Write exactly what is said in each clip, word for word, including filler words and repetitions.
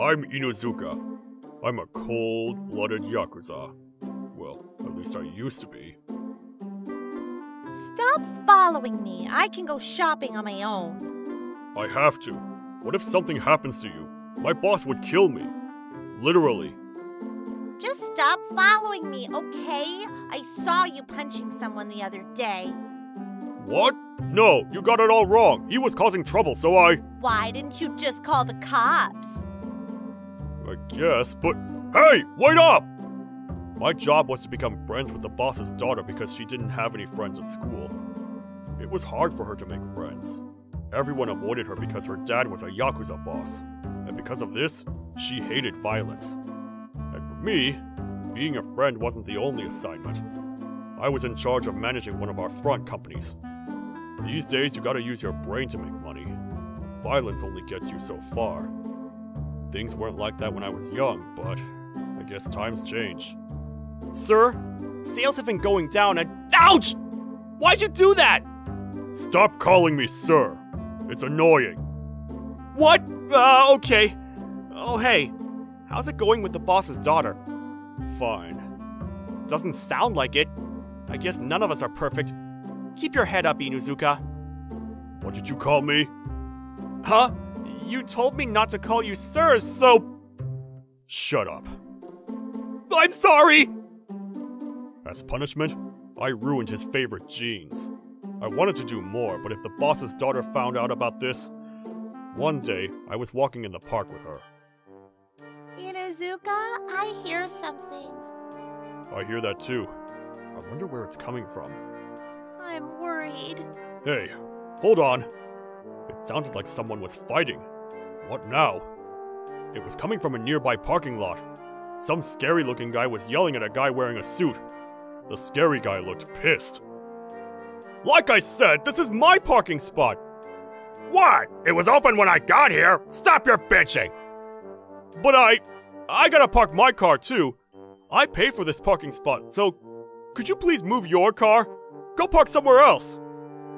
I'm Inuzuka. I'm a cold-blooded Yakuza. Well, at least I used to be. Stop following me. I can go shopping on my own. I have to. What if something happens to you? My boss would kill me. Literally. Just stop following me, okay? I saw you punching someone the other day. What? No, you got it all wrong. He was causing trouble, so I... Why didn't you just call the cops? I guess, but... Hey, wait up! My job was to become friends with the boss's daughter because she didn't have any friends at school. It was hard for her to make friends. Everyone avoided her because her dad was a Yakuza boss. And because of this, she hated violence. And for me, being a friend wasn't the only assignment. I was in charge of managing one of our front companies. These days, you gotta use your brain to make money. Violence only gets you so far. Things weren't like that when I was young, but I guess times change. Sir, sales have been going down and— Ouch! Why'd you do that? Stop calling me sir. It's annoying. What? Uh, okay. Oh, hey. How's it going with the boss's daughter? Fine. Doesn't sound like it. I guess none of us are perfect. Keep your head up, Inuzuka. What did you call me? Huh? You told me not to call you sir, so... Shut up. I'm sorry! As punishment, I ruined his favorite jeans. I wanted to do more, but if the boss's daughter found out about this... One day, I was walking in the park with her. Inuzuka, I hear something. I hear that too. I wonder where it's coming from. I'm worried. Hey, hold on. It sounded like someone was fighting. What now? It was coming from a nearby parking lot. Some scary-looking guy was yelling at a guy wearing a suit. The scary guy looked pissed. Like I said, this is my parking spot! What? It was open when I got here! Stop your bitching! But I... I gotta park my car too. I pay for this parking spot, so... Could you please move your car? Go park somewhere else!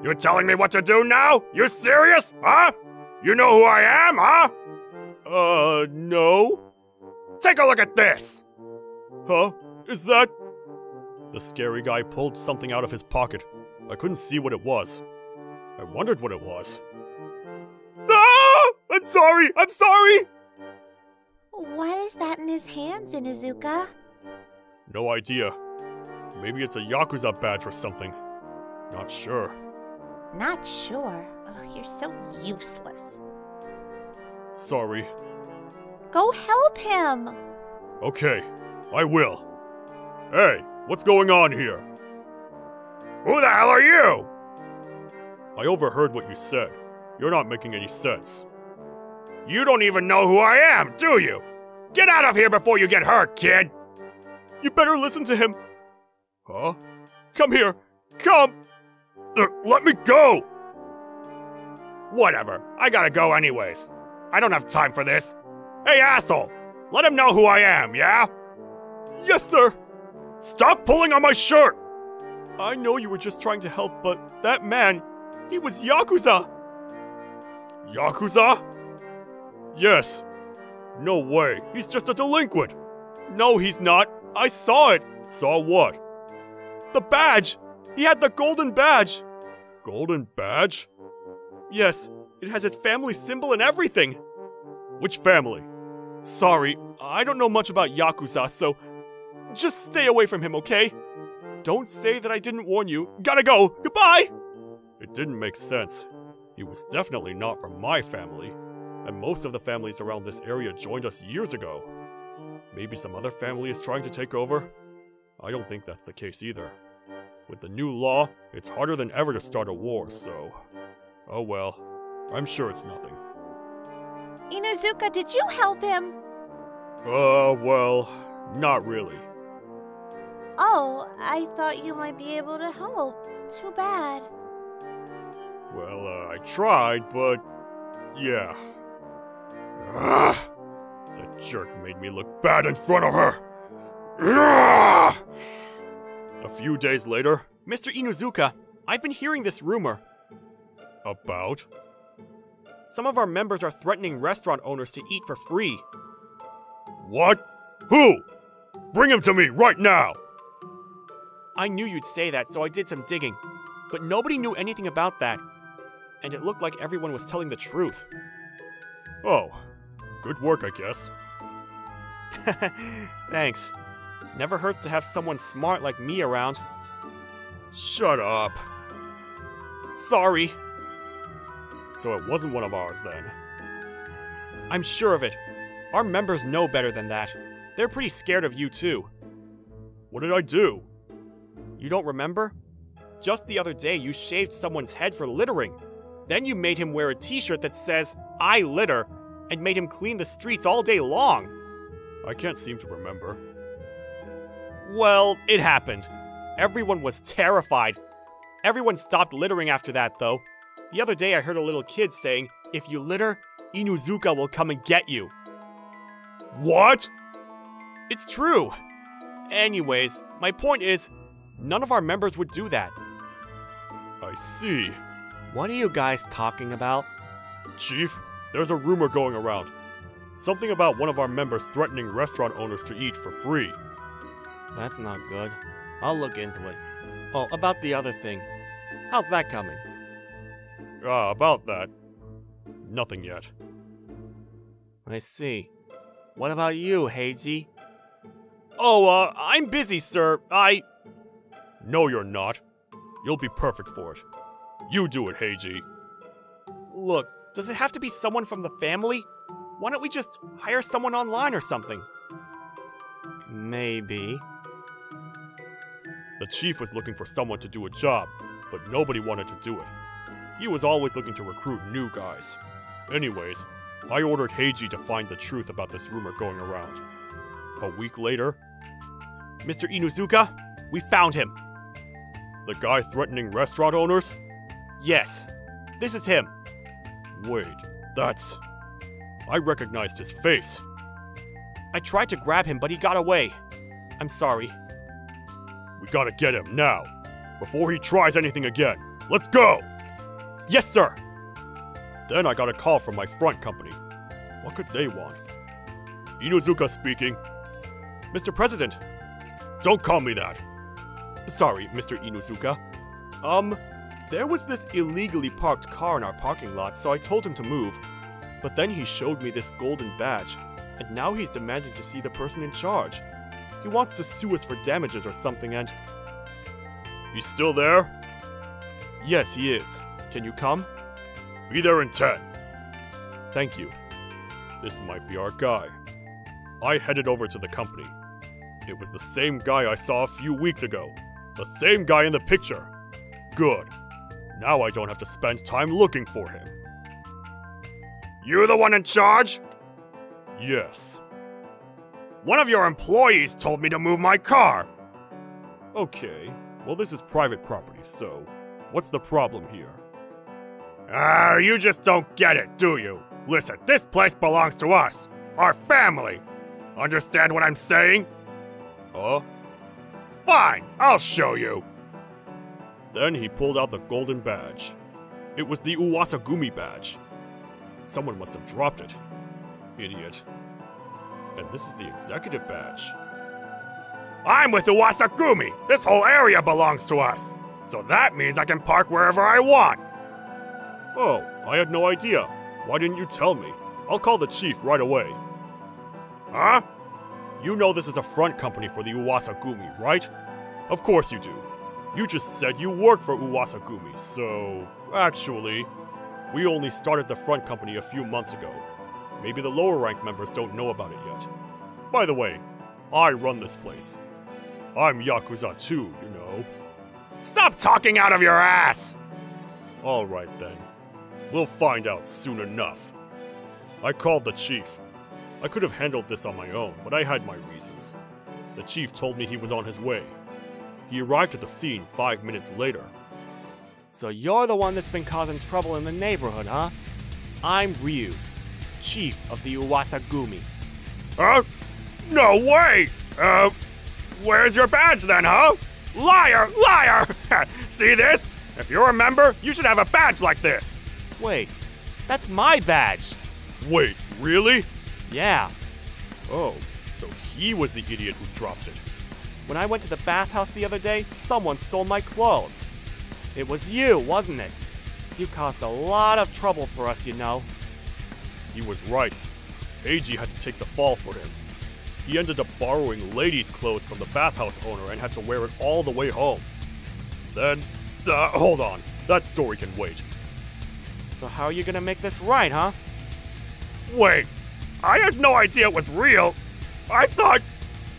You're telling me what to do now? You serious? Huh? You know who I am, huh? Uh, no? Take a look at this! Huh? Is that... The scary guy pulled something out of his pocket. I couldn't see what it was. I wondered what it was. Ah! I'm sorry! I'm sorry! What is that in his hands, Inuzuka? No idea. Maybe it's a Yakuza badge or something. Not sure. Not sure? Ugh, you're so useless. Sorry. Go help him! Okay, I will. Hey, what's going on here? Who the hell are you? I overheard what you said. You're not making any sense. You don't even know who I am, do you? Get out of here before you get hurt, kid! You better listen to him! Huh? Come here! Come! Let me go! Whatever. I gotta go anyways. I don't have time for this. Hey, asshole! Let him know who I am, yeah? Yes, sir! Stop pulling on my shirt! I know you were just trying to help, but that man, he was Yakuza! Yakuza? Yes. No way. He's just a delinquent. No, he's not. I saw it. Saw what? The badge! He had the golden badge! Golden badge? Yes, it has his family symbol and everything! Which family? Sorry, I don't know much about Yakuza, so just stay away from him, okay? Don't say that I didn't warn you. Gotta go! Goodbye! It didn't make sense. He was definitely not from my family, and most of the families around this area joined us years ago. Maybe some other family is trying to take over? I don't think that's the case either. With the new law, it's harder than ever to start a war, so... Oh well, I'm sure it's nothing. Inuzuka, did you help him? Uh, well, not really. Oh, I thought you might be able to help. Too bad. Well, uh, I tried, but... Yeah. Ugh! That jerk made me look bad in front of her! Ugh! A few days later... Mister Inuzuka, I've been hearing this rumor. About? Some of our members are threatening restaurant owners to eat for free. What? Who? Bring him to me right now! I knew you'd say that, so I did some digging. But nobody knew anything about that. And it looked like everyone was telling the truth. Oh. Good work, I guess. Thanks. Never hurts to have someone smart like me around. Shut up. Sorry. So it wasn't one of ours, then. I'm sure of it. Our members know better than that. They're pretty scared of you, too. What did I do? You don't remember? Just the other day, you shaved someone's head for littering. Then you made him wear a t-shirt that says, "I litter," and made him clean the streets all day long. I can't seem to remember. Well, it happened. Everyone was terrified. Everyone stopped littering after that, though. The other day, I heard a little kid saying, "If you litter, Inuzuka will come and get you." What? It's true. Anyways, my point is, none of our members would do that. I see. What are you guys talking about? Chief, there's a rumor going around. Something about one of our members threatening restaurant owners to eat for free. That's not good. I'll look into it. Oh, about the other thing. How's that coming? Ah, uh, about that. Nothing yet. I see. What about you, Heiji? Oh, uh, I'm busy, sir. I... No, you're not. You'll be perfect for it. You do it, Heiji. Look, does it have to be someone from the family? Why don't we just hire someone online or something? Maybe. The chief was looking for someone to do a job, but nobody wanted to do it. He was always looking to recruit new guys. Anyways, I ordered Heiji to find the truth about this rumor going around. A week later... Mister Inuzuka, we found him! The guy threatening restaurant owners? Yes, this is him. Wait, that's... I recognized his face. I tried to grab him, but he got away. I'm sorry. We gotta get him now, before he tries anything again. Let's go! Yes, sir! Then I got a call from my front company. What could they want? Inuzuka speaking. Mister President! Don't call me that! Sorry, Mister Inuzuka. Um, there was this illegally parked car in our parking lot, so I told him to move. But then he showed me this golden badge, and now he's demanding to see the person in charge. He wants to sue us for damages or something, and... He's still there? Yes, he is. Can you come? Be there in ten. Thank you. This might be our guy. I headed over to the company. It was the same guy I saw a few weeks ago. The same guy in the picture. Good. Now I don't have to spend time looking for him. You're the one in charge? Yes. One of your employees told me to move my car. Okay. Well, this is private property, so what's the problem here? Ah, uh, you just don't get it, do you? Listen, this place belongs to us. Our family. Understand what I'm saying? Huh? Fine, I'll show you. Then he pulled out the golden badge. It was the Uwasagumi badge. Someone must have dropped it. Idiot. And this is the executive badge. I'm with Uwasagumi! This whole area belongs to us! So that means I can park wherever I want! Oh, I had no idea. Why didn't you tell me? I'll call the chief right away. Huh? You know this is a front company for the Uwasagumi, right? Of course you do. You just said you work for Uwasagumi, so... Actually, we only started the front company a few months ago. Maybe the lower rank members don't know about it yet. By the way, I run this place. I'm Yakuza too, you know. Stop talking out of your ass! Alright then. We'll find out soon enough. I called the chief. I could have handled this on my own, but I had my reasons. The chief told me he was on his way. He arrived at the scene five minutes later. So you're the one that's been causing trouble in the neighborhood, huh? I'm Ryu, chief of the Uwasagumi. Huh? No way! Uh, where's your badge then, huh? Liar! Liar! See this? If you're a member, you should have a badge like this! Wait, that's my badge! Wait, really? Yeah. Oh, So he was the idiot who dropped it. When I went to the bathhouse the other day, someone stole my clothes. It was you, wasn't it? You caused a lot of trouble for us, you know. He was right. Eiji had to take the fall for him. He ended up borrowing ladies' clothes from the bathhouse owner and had to wear it all the way home. Then, uh, hold on. That story can wait. So how are you gonna make this right, huh? Wait, I had no idea it was real. I thought...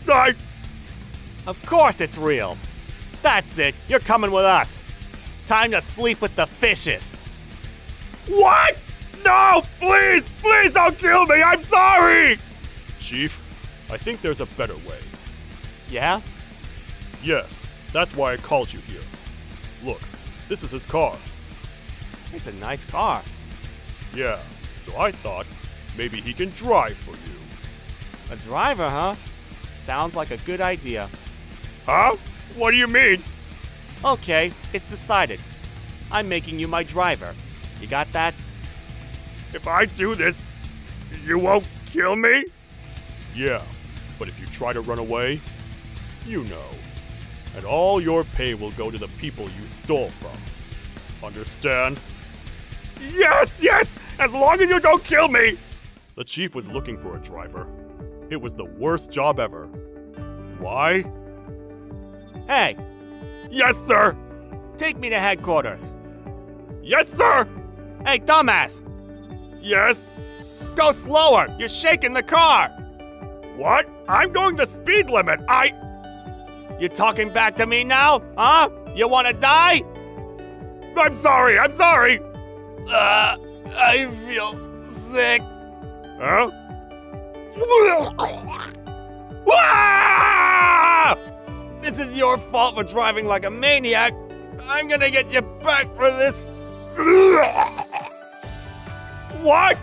I... Of course it's real. That's it. You're coming with us. Time to sleep with the fishes. What? No, please, please don't kill me. I'm sorry. Chief, I think there's a better way. Yeah? Yes, that's why I called you here. Look, this is his car. It's a nice car. Yeah, so I thought maybe he can drive for you. A driver, huh? Sounds like a good idea. Huh? What do you mean? Okay, it's decided. I'm making you my driver. You got that? If I do this, you won't kill me? Yeah, but if you try to run away, you know. And all your pay will go to the people you stole from. Understand? Yes, yes! As long as you don't kill me! The chief was looking for a driver. It was the worst job ever. Why? Hey! Yes, sir! Take me to headquarters. Yes, sir! Hey, dumbass! Yes? Go slower! You're shaking the car! What? I'm going the speed limit! I... You talking back to me now? Huh? You wanna die? I'm sorry! I'm sorry! Uh, I feel sick. Huh? This is your fault for driving like a maniac. I'm gonna get you back for this. What?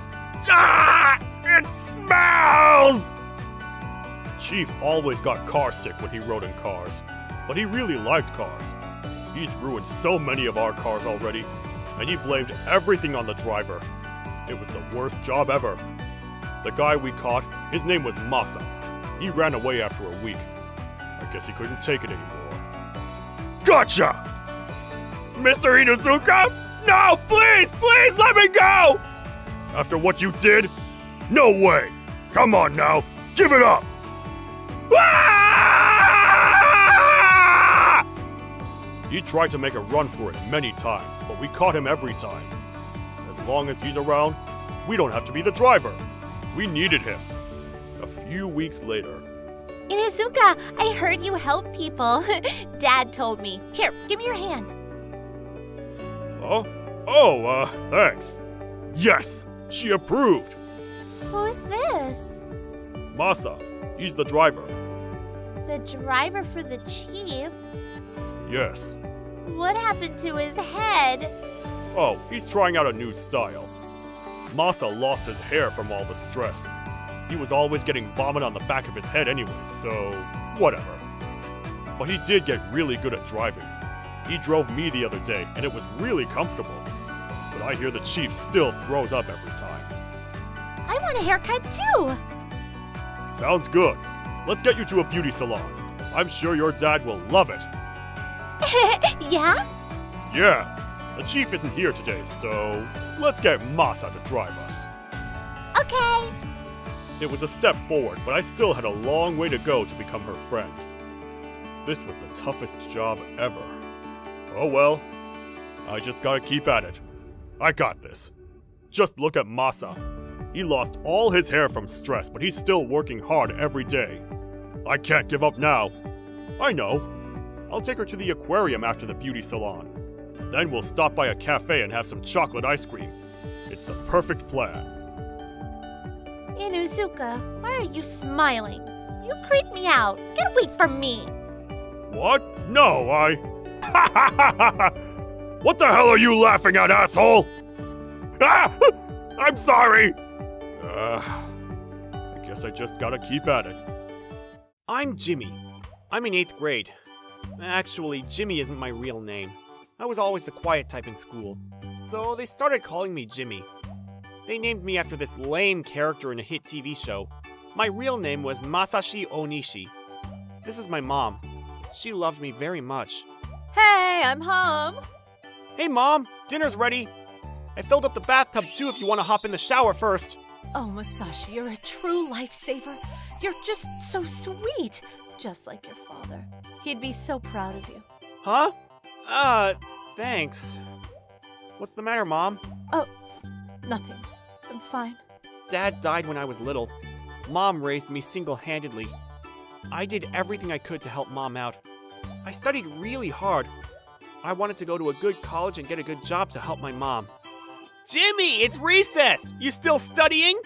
Ah, it smells! Chief always got car sick when he rode in cars, but he really liked cars. He's ruined so many of our cars already, and he blamed everything on the driver. It was the worst job ever. The guy we caught, his name was Masa. He ran away after a week. I guess he couldn't take it anymore. Gotcha! Mister Inuzuka? No, please, please let me go! After what you did? No way! Come on now, give it up! Ah! He tried to make a run for it many times, but we caught him every time. As long as he's around, we don't have to be the driver. We needed him. A few weeks later, Inuzuka, I heard you help people. Dad told me. Here, give me your hand. Oh? Oh, uh, thanks. Yes! She approved! Who is this? Masa. He's the driver. The driver for the chief? Yes. What happened to his head? Oh, he's trying out a new style. Masa lost his hair from all the stress. He was always getting vomit on the back of his head anyway, so whatever. But he did get really good at driving. He drove me the other day, and it was really comfortable. But I hear the chief still throws up every time. I want a haircut too! Sounds good. Let's get you to a beauty salon. I'm sure your dad will love it. Yeah? Yeah. The chief isn't here today, so let's get Masa to drive us. Okay. It was a step forward, but I still had a long way to go to become her friend. This was the toughest job ever. Oh well. I just gotta keep at it. I got this. Just look at Masa. He lost all his hair from stress, but he's still working hard every day. I can't give up now. I know. I'll take her to the aquarium after the beauty salon. Then we'll stop by a cafe and have some chocolate ice cream. It's the perfect plan. Inuzuka, why are you smiling? You creep me out. Get away from me. What? No, I... Ha ha ha ha ha! What the hell are you laughing at, asshole? Ah! I'm sorry! Uh, I guess I just gotta keep at it. I'm Jimmy. I'm in eighth grade. Actually, Jimmy isn't my real name. I was always the quiet type in school, so they started calling me Jimmy. They named me after this lame character in a hit T V show. My real name was Masashi Onishi. This is my mom. She loved me very much. Hey, I'm home! Hey, Mom! Dinner's ready! I filled up the bathtub, too, if you want to hop in the shower first. Oh, Masashi, you're a true lifesaver. You're just so sweet. Just like your father. He'd be so proud of you. Huh? Uh, thanks. What's the matter, Mom? Oh, nothing. I'm fine. Dad died when I was little. Mom raised me single-handedly. I did everything I could to help Mom out. I studied really hard. I wanted to go to a good college and get a good job to help my mom. Jimmy, it's recess! You still studying?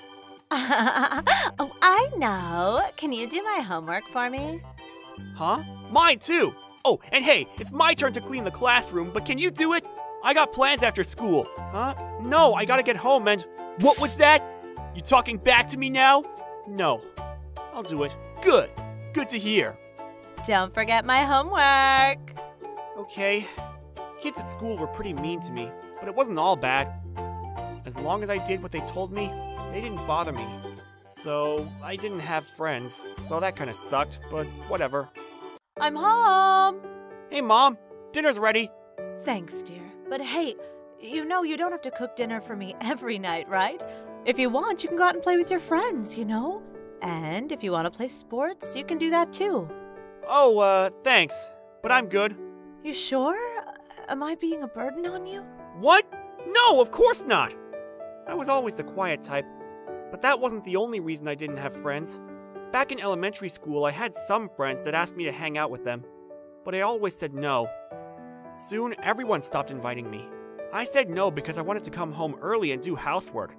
Oh, I know. Can you do my homework for me? Huh? Mine too! Oh, and hey, it's my turn to clean the classroom, but can you do it? I got plans after school. Huh? No, I gotta get home and... What was that? You talking back to me now? No. I'll do it. Good. Good to hear. Don't forget my homework. Okay. Kids at school were pretty mean to me, but it wasn't all bad. As long as I did what they told me, they didn't bother me. So, I didn't have friends, so that kind of sucked, but whatever. I'm home! Hey, Mom. Dinner's ready. Thanks, dear. But hey, you know you don't have to cook dinner for me every night, right? If you want, you can go out and play with your friends, you know? And if you want to play sports, you can do that too. Oh, uh, thanks. But I'm good. You sure? Am I being a burden on you? What? No, of course not! I was always the quiet type, but that wasn't the only reason I didn't have friends. Back in elementary school, I had some friends that asked me to hang out with them, but I always said no. Soon, everyone stopped inviting me. I said no because I wanted to come home early and do housework.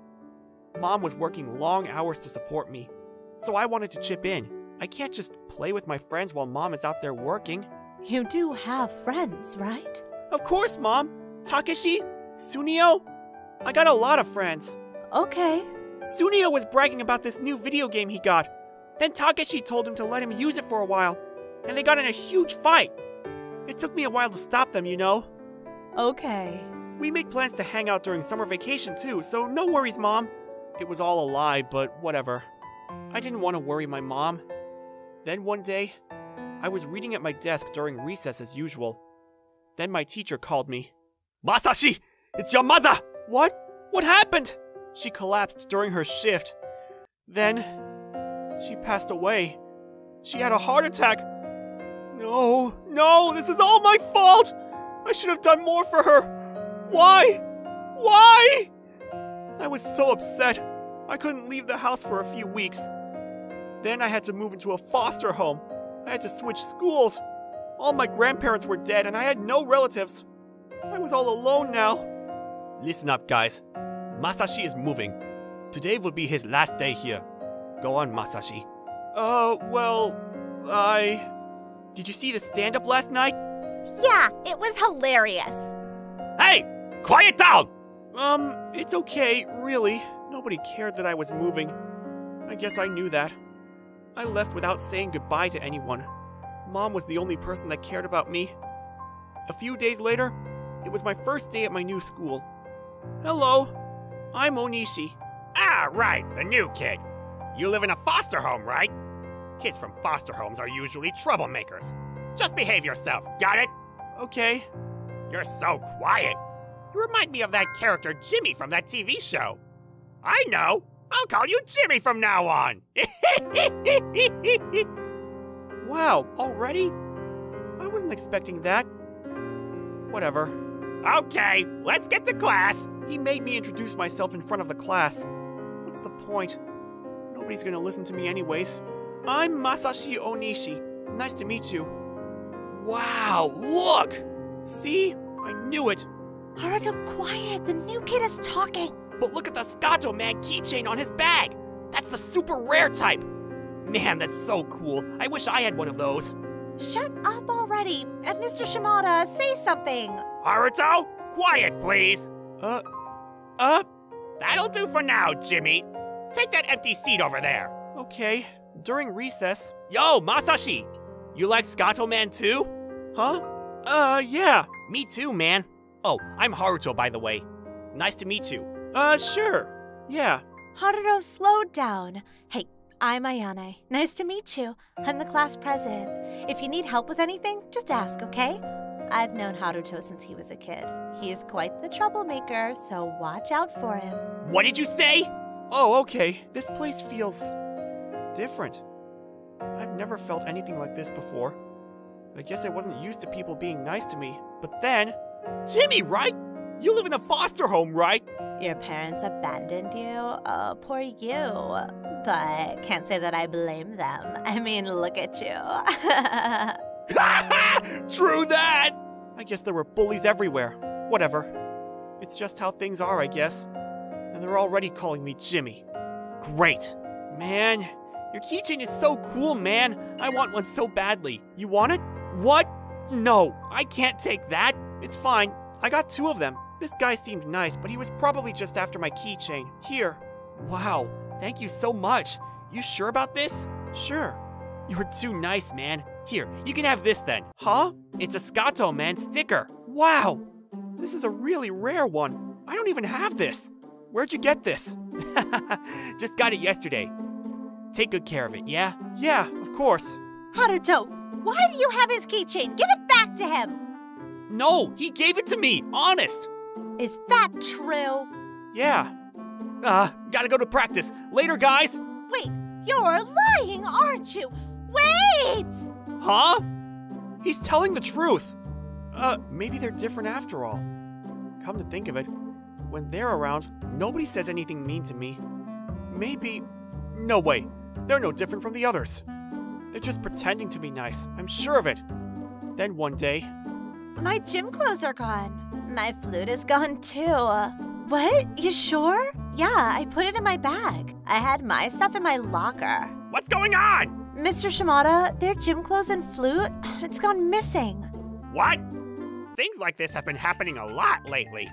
Mom was working long hours to support me, so I wanted to chip in. I can't just play with my friends while Mom is out there working. You do have friends, right? Of course, Mom! Takeshi, Sunio, I got a lot of friends. Okay. Sunio was bragging about this new video game he got. Then Takeshi told him to let him use it for a while, and they got in a huge fight. It took me a while to stop them, you know. Okay. We made plans to hang out during summer vacation too, so no worries, Mom. It was all a lie, but whatever. I didn't want to worry my mom. Then one day, I was reading at my desk during recess as usual. Then my teacher called me. Masashi! It's your mother! What? What happened? She collapsed during her shift. Then, she passed away. She had a heart attack. No, no, this is all my fault! I should have done more for her. Why? Why? I was so upset. I couldn't leave the house for a few weeks. Then I had to move into a foster home. I had to switch schools. All my grandparents were dead and I had no relatives. I was all alone now. Listen up, guys. Masashi is moving. Today will be his last day here. Go on, Masashi. Uh, well, I... Did you see the stand-up last night? Yeah, it was hilarious. Hey! Quiet down! Um, it's okay, really. Nobody cared that I was moving. I guess I knew that. I left without saying goodbye to anyone. Mom was the only person that cared about me. A few days later, it was my first day at my new school. Hello, I'm Onishi. Ah, right, the new kid. You live in a foster home, right? Kids from foster homes are usually troublemakers. Just behave yourself, got it? Okay. You're so quiet. You remind me of that character Jimmy from that T V show. I know. I'll call you Jimmy from now on. Wow, already? I wasn't expecting that. Whatever. Okay, let's get to class. He made me introduce myself in front of the class. What's the point? Nobody's gonna listen to me anyways. I'm Masashi Onishi. Nice to meet you. Wow, look! See? I knew it. Haruto, quiet. The new kid is talking. But look at the Skaterman keychain on his bag. That's the super rare type. Man, that's so cool. I wish I had one of those. Shut up already. And Mister Shimada, say something. Haruto, quiet, please. Uh, uh. That'll do for now, Jimmy. Take that empty seat over there. Okay. During recess... Yo, Masashi! You like Skaterman too? Huh? Uh, yeah. Me too, man. Oh, I'm Haruto, by the way. Nice to meet you. Uh, sure. Yeah. Haruto, slow down. Hey, I'm Ayane. Nice to meet you. I'm the class president. If you need help with anything, just ask, okay? I've known Haruto since he was a kid. He is quite the troublemaker, so watch out for him. What did you say? Oh, okay. This place feels different. I've never felt anything like this before. I guess I wasn't used to people being nice to me, but then... Jimmy, right? You live in a foster home, right? Your parents abandoned you? Oh, poor you. But can't say that I blame them. I mean, look at you. True that! I guess there were bullies everywhere. Whatever. It's just how things are, I guess. And they're already calling me Jimmy. Great. Man, your keychain is so cool, man. I want one so badly. You want it? What? No, I can't take that. It's fine. I got two of them. This guy seemed nice, but he was probably just after my keychain. Here. Wow, thank you so much. You sure about this? Sure. You're too nice, man. Here, you can have this then. Huh? It's a Skato Man sticker. Wow. This is a really rare one. I don't even have this. Where'd you get this? Just got it yesterday. Take good care of it, yeah? Yeah, of course. Haruto, why do you have his keychain? Give it back to him! No, he gave it to me, honest! Is that true? Yeah. Uh, gotta go to practice. Later, guys! Wait, you're lying, aren't you? Wait! Huh? He's telling the truth. Uh, maybe they're different after all. Come to think of it, when they're around, nobody says anything mean to me. Maybe... No way. They're no different from the others. They're just pretending to be nice. I'm sure of it. Then one day... My gym clothes are gone. My flute is gone too. What? You sure? Yeah, I put it in my bag. I had my stuff in my locker. What's going on? Mister Shimada, their gym clothes and flute, it's gone missing. What? Things like this have been happening a lot lately.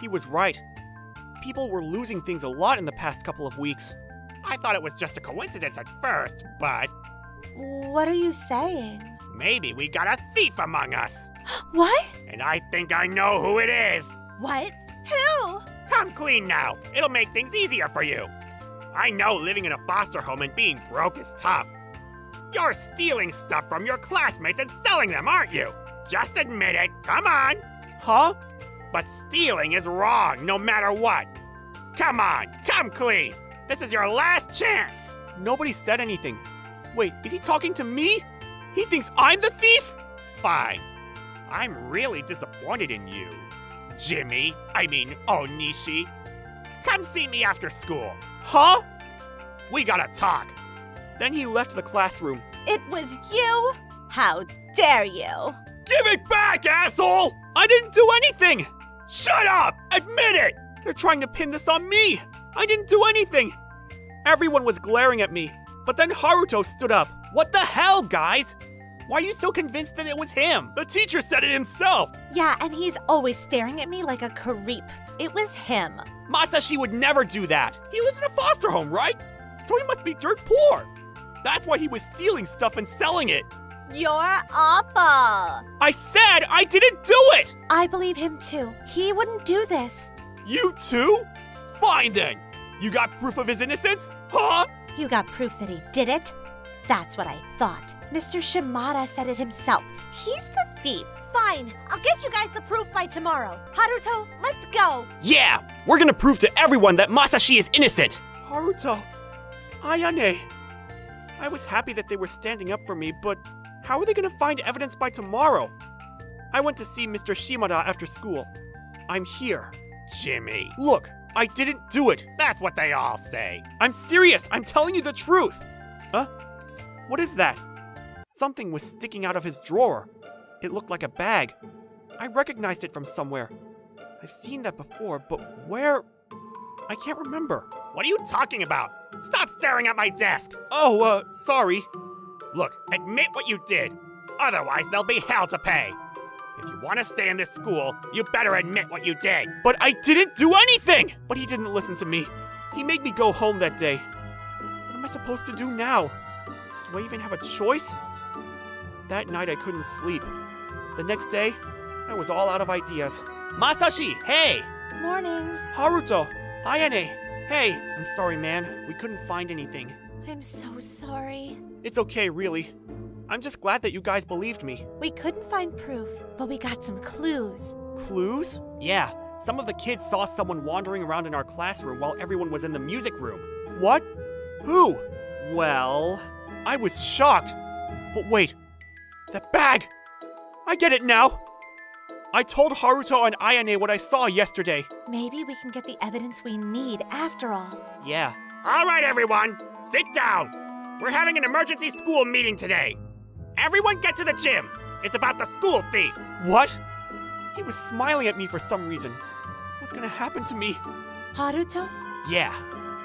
He was right. People were losing things a lot in the past couple of weeks. I thought it was just a coincidence at first, but... What are you saying? Maybe we got a thief among us. What? And I think I know who it is. What? Who? Come clean now. It'll make things easier for you. I know living in a foster home and being broke is tough. You're stealing stuff from your classmates and selling them, aren't you? Just admit it. Come on. Huh? But stealing is wrong, no matter what. Come on, come clean. This is your last chance. Nobody said anything. Wait, is he talking to me? He thinks I'm the thief? Fine. I'm really disappointed in you, Jimmy. I mean, Onishi. Come see me after school. Huh? We gotta talk. Then he left the classroom. It was you? How dare you? Give it back, asshole! I didn't do anything! Shut up! Admit it! They're trying to pin this on me! I didn't do anything! Everyone was glaring at me, but then Haruto stood up. What the hell, guys? Why are you so convinced that it was him? The teacher said it himself! Yeah, and he's always staring at me like a creep. It was him. Masashi would never do that. He lives in a foster home, right? So he must be dirt poor. That's why he was stealing stuff and selling it. You're awful! I said I didn't do it! I believe him too. He wouldn't do this. You too? Fine then! You got proof of his innocence? Huh? You got proof that he did it? That's what I thought. Mister Shimada said it himself. He's the thief. Fine, I'll get you guys the proof by tomorrow. Haruto, let's go! Yeah! We're gonna prove to everyone that Masashi is innocent! Haruto... Ayane... I was happy that they were standing up for me, but... how are they going to find evidence by tomorrow? I went to see Mister Shimada after school. I'm here. Jimmy. Look, I didn't do it. That's what they all say. I'm serious. I'm telling you the truth. Huh? What is that? Something was sticking out of his drawer. It looked like a bag. I recognized it from somewhere. I've seen that before, but where? I can't remember. What are you talking about? Stop staring at my desk. Oh, uh, sorry. Look, admit what you did. Otherwise, there'll be hell to pay. If you want to stay in this school, you better admit what you did. But I didn't do anything! But he didn't listen to me. He made me go home that day. What am I supposed to do now? Do I even have a choice? That night, I couldn't sleep. The next day, I was all out of ideas. Masashi, hey! Morning. Haruto, Ayane, Hey, I'm sorry, man. We couldn't find anything. I'm so sorry. It's okay, really. I'm just glad that you guys believed me. We couldn't find proof, but we got some clues. Clues? Yeah. Some of the kids saw someone wandering around in our classroom while everyone was in the music room. What? Who? Well, I was shocked. But wait, that bag! I get it now! I told Haruto and Ayane what I saw yesterday. Maybe we can get the evidence we need after all. Yeah. All right, everyone, sit down. We're having an emergency school meeting today. Everyone get to the gym. It's about the school thief. What? He was smiling at me for some reason. What's gonna happen to me? Haruto? Yeah.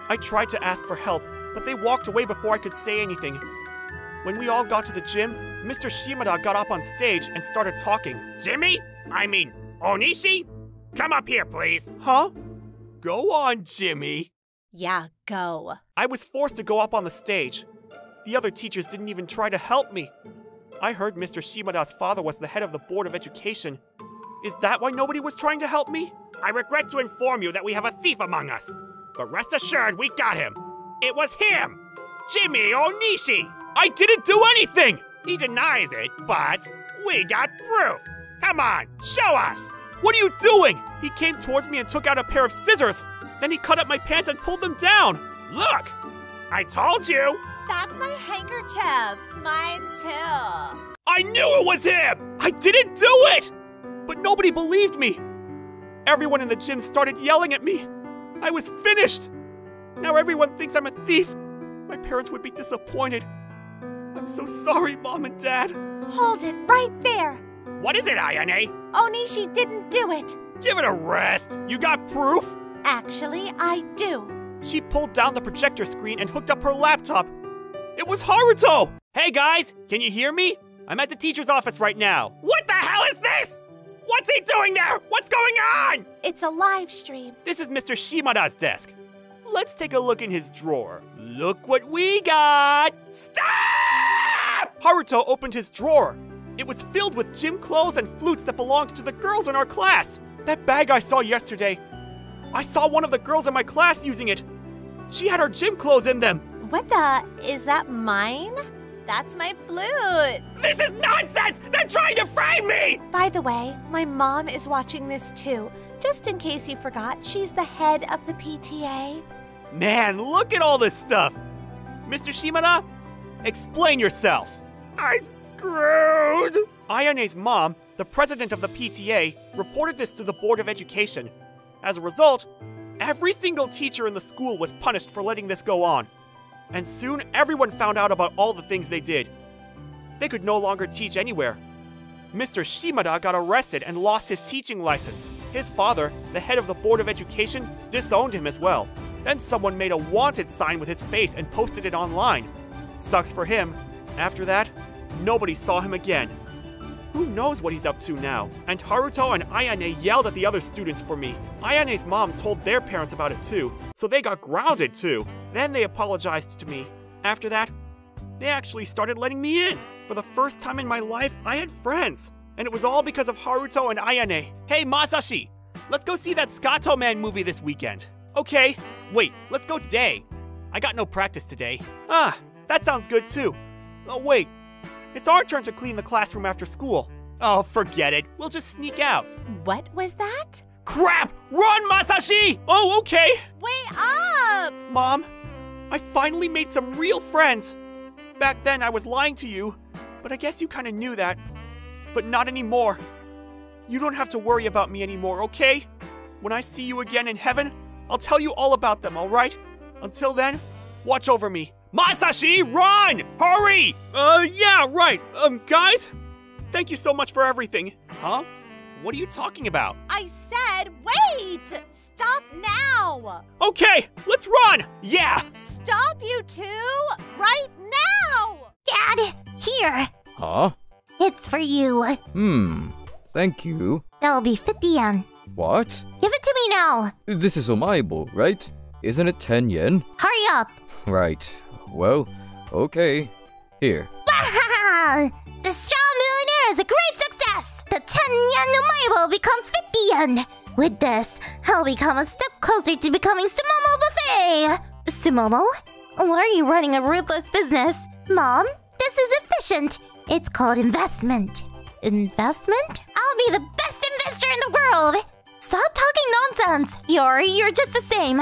I tried to ask for help, but they walked away before I could say anything. When we all got to the gym, Mister Shimada got up on stage and started talking. Jimmy? I mean, Onishi? Come up here, please. Huh? Go on, Jimmy. Yeah, go. I was forced to go up on the stage. The other teachers didn't even try to help me. I heard Mister Shimada's father was the head of the Board of Education. Is that why nobody was trying to help me? I regret to inform you that we have a thief among us. But rest assured, we got him. It was him! Jimmy Onishi! I didn't do anything! He denies it, but we got proof. Come on, show us! What are you doing? He came towards me and took out a pair of scissors. Then he cut up my pants and pulled them down. Look! I told you! That's my handkerchief. Mine too. I knew it was him! I didn't do it! But nobody believed me. Everyone in the gym started yelling at me. I was finished. Now everyone thinks I'm a thief. My parents would be disappointed. I'm so sorry, Mom and Dad. Hold it right there. What is it, Ayane? Onishi didn't do it. Give it a rest. You got proof? Actually, I do. She pulled down the projector screen and hooked up her laptop. It was Haruto! Hey guys, can you hear me? I'm at the teacher's office right now. What the hell is this? What's he doing there? What's going on? It's a live stream. This is Mister Shimada's desk. Let's take a look in his drawer. Look what we got! Stop! Haruto opened his drawer. It was filled with gym clothes and flutes that belonged to the girls in our class. That bag I saw yesterday. I saw one of the girls in my class using it. She had her gym clothes in them. What the? Is that mine? That's my flute! This is nonsense! They're trying to frame me! By the way, my mom is watching this too. Just in case you forgot, she's the head of the P T A. Man, look at all this stuff! Mister Shimada, explain yourself! I'm screwed! Ayane's mom, the president of the P T A, reported this to the Board of Education. As a result, every single teacher in the school was punished for letting this go on. And soon, everyone found out about all the things they did. They could no longer teach anywhere. Mister Shimada got arrested and lost his teaching license. His father, the head of the Board of Education, disowned him as well. Then someone made a wanted sign with his face and posted it online. Sucks for him. After that, nobody saw him again. Who knows what he's up to now? And Haruto and Ayane yelled at the other students for me. Ayane's mom told their parents about it too, so they got grounded too. Then they apologized to me. After that, they actually started letting me in. For the first time in my life, I had friends. And it was all because of Haruto and Ayane. Hey, Masashi, let's go see that Skaterman movie this weekend. Okay, wait, let's go today. I got no practice today. Ah, that sounds good too. Oh wait, it's our turn to clean the classroom after school. Oh, forget it, we'll just sneak out. What was that? Crap, run, Masashi! Oh, okay. Wait up! Mom, I finally made some real friends. Back then, I was lying to you, but I guess you kind of knew that. But not anymore. You don't have to worry about me anymore, okay? When I see you again in heaven, I'll tell you all about them, all right? Until then, watch over me. Masashi, run! Hurry! Uh, yeah, right. Um, guys, thank you so much for everything. Huh? What are you talking about? I said, wait! Stop now! Okay, let's run! Yeah! Stop, you two! Right now! Dad, here! Huh? It's for you. Hmm, thank you. That'll be fifty yen. What? Give it to me now! This is Omaibo, right? Isn't it ten yen? Hurry up! Right. Well, okay. Here. Wow! The Straw Millionaire is a great success! The ten yen Umai will become fifty yen! With this, I'll become a step closer to becoming Sumomo Buffett! Hey! Sumomo? Why are you running a ruthless business? Mom, this is efficient. It's called investment. Investment? I'll be the best investor in the world! Stop talking nonsense! Iori, you're just the same!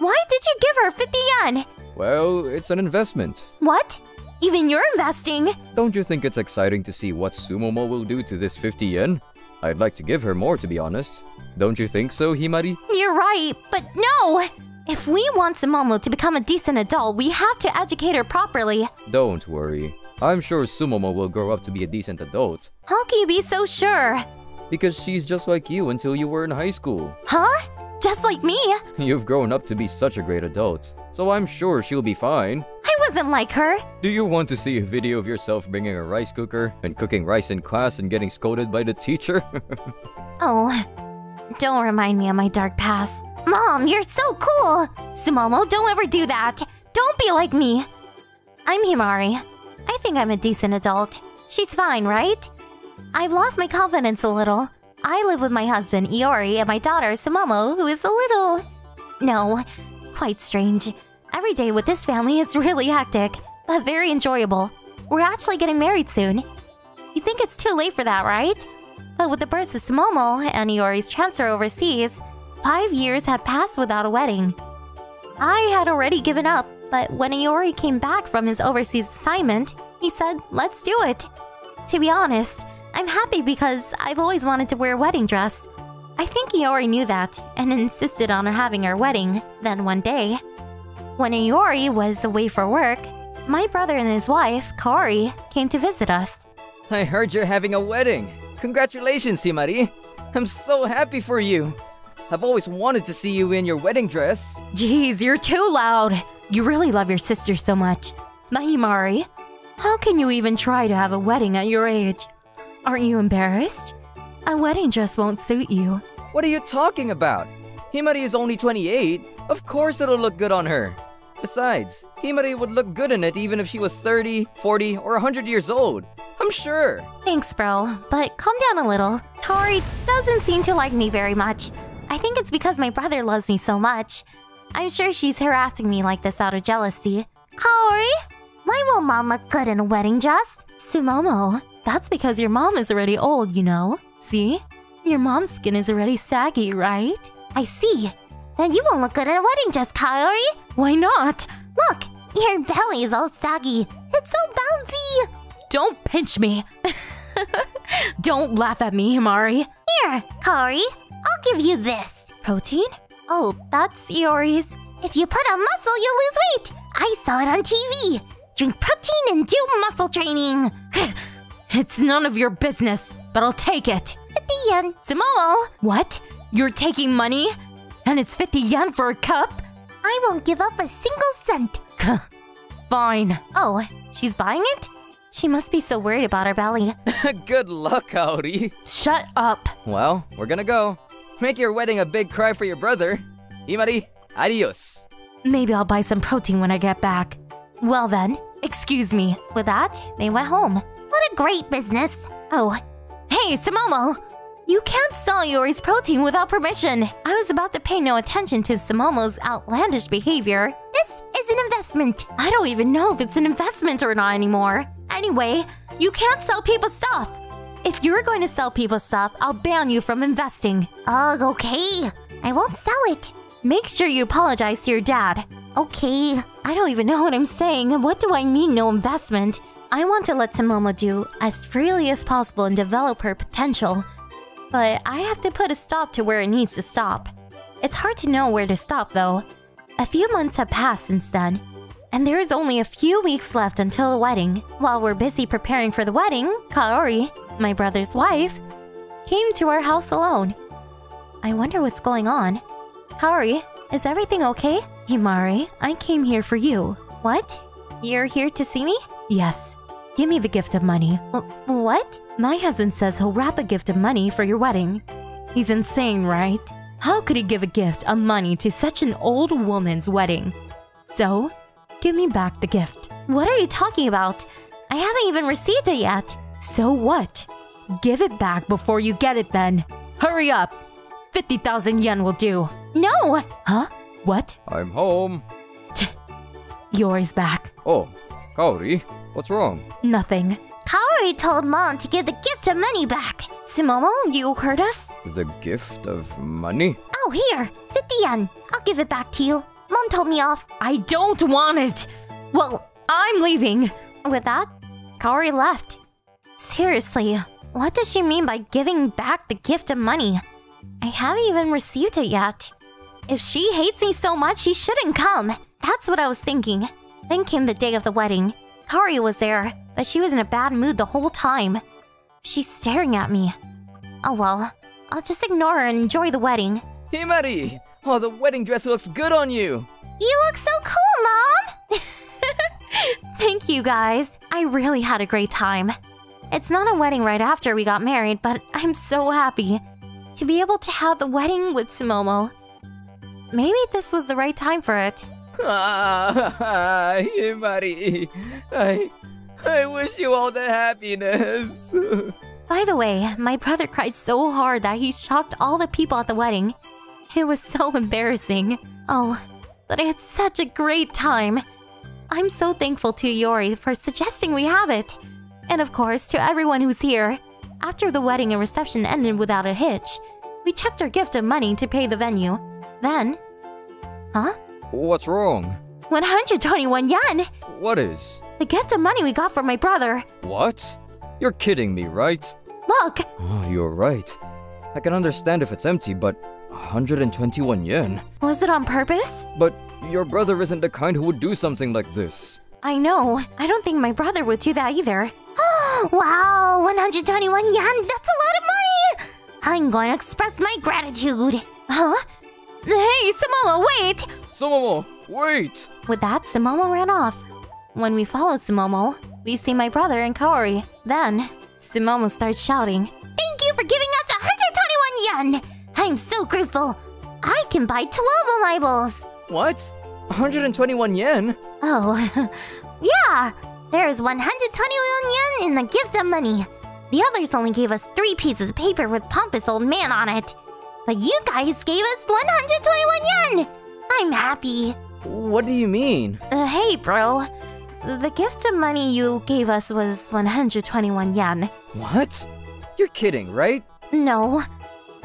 Why did you give her fifty yen? Well, it's an investment. What? Even you're investing? Don't you think it's exciting to see what Sumomo will do to this fifty yen? I'd like to give her more, to be honest. Don't you think so, Himari? You're right, but no! If we want Sumomo to become a decent adult, we have to educate her properly. Don't worry. I'm sure Sumomo will grow up to be a decent adult. How can you be so sure? Because she's just like you until you were in high school. Huh? Just like me? You've grown up to be such a great adult, so I'm sure she'll be fine. I wasn't like her. Do you want to see a video of yourself bringing a rice cooker and cooking rice in class and getting scolded by the teacher? Oh, don't remind me of my dark past. Mom, you're so cool! Sumomo, don't ever do that! Don't be like me! I'm Himari. I think I'm a decent adult. She's fine, right? I've lost my confidence a little. I live with my husband, Iori, and my daughter, Sumomo, who is a little... No, quite strange. Every day with this family is really hectic, but very enjoyable. We're actually getting married soon. You think it's too late for that, right? But with the birth of Sumomo and Iori's transfer overseas, five years had passed without a wedding. I had already given up, but when Iori came back from his overseas assignment, he said, let's do it. To be honest, I'm happy because I've always wanted to wear a wedding dress. I think Iori knew that and insisted on having our wedding. Then one day, when Iori was away for work, my brother and his wife, Kaori, came to visit us. I heard you're having a wedding. Congratulations, Himari. I'm so happy for you. I've always wanted to see you in your wedding dress. Jeez, you're too loud. You really love your sister so much. But Himari, how can you even try to have a wedding at your age? Aren't you embarrassed? A wedding dress won't suit you. What are you talking about? Himari is only twenty-eight. Of course it'll look good on her. Besides, Himari would look good in it even if she was thirty, forty, or a hundred years old. I'm sure. Thanks, bro. But calm down a little. Kaori doesn't seem to like me very much. I think it's because my brother loves me so much. I'm sure she's harassing me like this out of jealousy. Kaori, why won't Mom look good in a wedding dress? Sumomo. That's because your mom is already old, you know. See? Your mom's skin is already saggy, right? I see. Then you won't look good at a wedding dress, Kaori. Why not? Look, your belly is all saggy. It's so bouncy. Don't pinch me. Don't laugh at me, Himari. Here, Kaori. I'll give you this. Protein? Oh, that's Iori's. If you put on muscle, you'll lose weight. I saw it on T V. Drink protein and do muscle training. It's none of your business, but I'll take it. fifty yen. Sumomo! What? You're taking money? And it's fifty yen for a cup? I won't give up a single cent. Fine. Oh, she's buying it? She must be so worried about her belly. Good luck, Kaori. Shut up. Well, we're gonna go. Make your wedding a big cry for your brother. Himari, adios. Maybe I'll buy some protein when I get back. Well then, excuse me. With that, they went home. What a great business! Oh, hey, Sumomo! You can't sell Iori's protein without permission! I was about to pay no attention to Sumomo's outlandish behavior. This is an investment! I don't even know if it's an investment or not anymore. Anyway, you can't sell people stuff! If you're going to sell people stuff, I'll ban you from investing. Ugh, okay. I won't sell it. Make sure you apologize to your dad. Okay. I don't even know what I'm saying. What do I mean, no investment? I want to let Sumomo do as freely as possible and develop her potential. But I have to put a stop to where it needs to stop. It's hard to know where to stop, though. A few months have passed since then, and there is only a few weeks left until the wedding. While we're busy preparing for the wedding, Kaori, my brother's wife, came to our house alone. I wonder what's going on. Kaori, is everything okay? Himari, I came here for you. What? You're here to see me? Yes. Give me the gift of money. What? My husband says he'll wrap a gift of money for your wedding. He's insane, right? How could he give a gift of money to such an old woman's wedding? So, give me back the gift. What are you talking about? I haven't even received it yet. So what? Give it back before you get it then. Hurry up. fifty thousand yen will do. No! Huh? What? I'm home. Iori's back. Oh, Kaori, what's wrong? Nothing. Kaori told Mom to give the gift of money back. Sumomo, you heard us? The gift of money? Oh, here, fifty yen. I'll give it back to you. Mom told me off. I don't want it. Well, I'm leaving. With that, Kaori left. Seriously, what does she mean by giving back the gift of money? I haven't even received it yet. If she hates me so much, she shouldn't come. That's what I was thinking. Then came the day of the wedding. Kaori was there, but she was in a bad mood the whole time. She's staring at me. Oh well, I'll just ignore her and enjoy the wedding. Himari! Oh, the wedding dress looks good on you! You look so cool, Mom! Thank you, guys. I really had a great time. It's not a wedding right after we got married, but I'm so happy to be able to have the wedding with Sumomo. Maybe this was the right time for it. Ah, Himari, I, I wish you all the happiness. By the way, my brother cried so hard that he shocked all the people at the wedding. It was so embarrassing. Oh, but I had such a great time. I'm so thankful to Iori for suggesting we have it. And of course, to everyone who's here. After the wedding and reception ended without a hitch, we checked our gift of money to pay the venue. Then... Huh? What's wrong? one hundred twenty-one yen! What is? The gift of money we got from my brother. What? You're kidding me, right? Look! Oh, you're right. I can understand if it's empty, but one hundred twenty-one yen. Was it on purpose? But your brother isn't the kind who would do something like this. I know. I don't think my brother would do that either. Wow, one hundred twenty-one yen! That's a lot of money! I'm going to express my gratitude. Huh? Hey, Sumomo, wait! Sumomo, wait! With that, Sumomo ran off. When we followed Sumomo, we see my brother and Kaori. Then, Sumomo starts shouting, "Thank you for giving us one hundred twenty-one yen! I'm so grateful! I can buy twelve of my balls!" What? one hundred twenty-one yen? Oh, yeah! There's one hundred twenty-one yen in the gift of money. The others only gave us three pieces of paper with pompous old man on it. But you guys gave us one hundred twenty-one yen! I'm happy. What do you mean? Uh, hey, bro. The gift of money you gave us was one hundred twenty-one yen. What? You're kidding, right? No.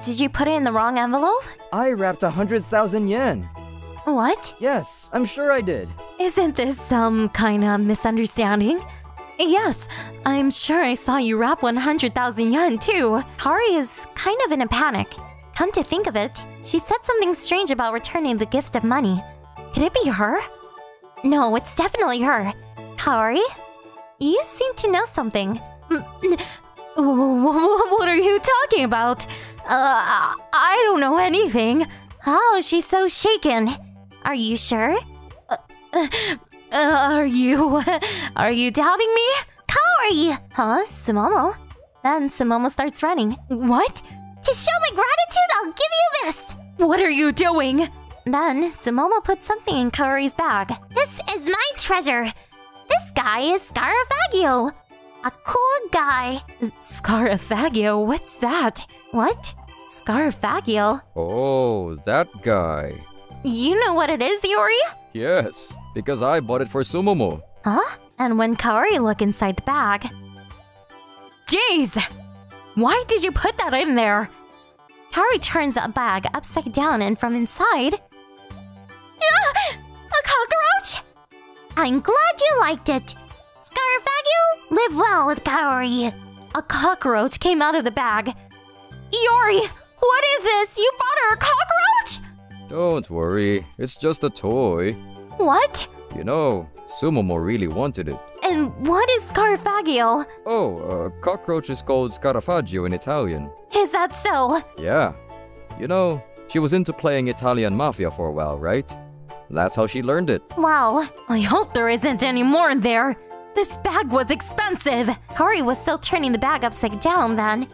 Did you put it in the wrong envelope? I wrapped one hundred thousand yen. What? Yes, I'm sure I did. Isn't this some kind of misunderstanding? Yes, I'm sure I saw you wrap one hundred thousand yen too. Kaori is kind of in a panic. Come to think of it, she said something strange about returning the gift of money. Could it be her? No, it's definitely her. Kaori, you seem to know something. What are you talking about? Uh, I don't know anything. Oh, she's so shaken. Are you sure? Uh, uh, are you... Are you doubting me? Kaori! Huh? Sumomo? Then Sumomo starts running. What? To show my gratitude, I'll give you this! What are you doing? Then, Sumomo put something in Kaori's bag. This is my treasure. This guy is Scarafagio. A cool guy. Scarafagio? What's that? What? Scarafagio? Oh, that guy. You know what it is, Iori? Yes, because I bought it for Sumomo. Huh? And when Kaori looked inside the bag... Jeez! Why did you put that in there? Kaori turns the bag upside down and from inside... Ah, a cockroach! I'm glad you liked it. Scarafagio, live well with Kaori. A cockroach came out of the bag. Iori, what is this? You bought her a cockroach? Don't worry, it's just a toy. What? You know, Sumomo really wanted it. And what is Scarafagio? Oh, a uh, cockroach is called Scarafagio in Italian. Is that so? Yeah. You know, she was into playing Italian mafia for a while, right? That's how she learned it. Wow. I hope there isn't any more in there. This bag was expensive. Kaori was still turning the bag upside down then.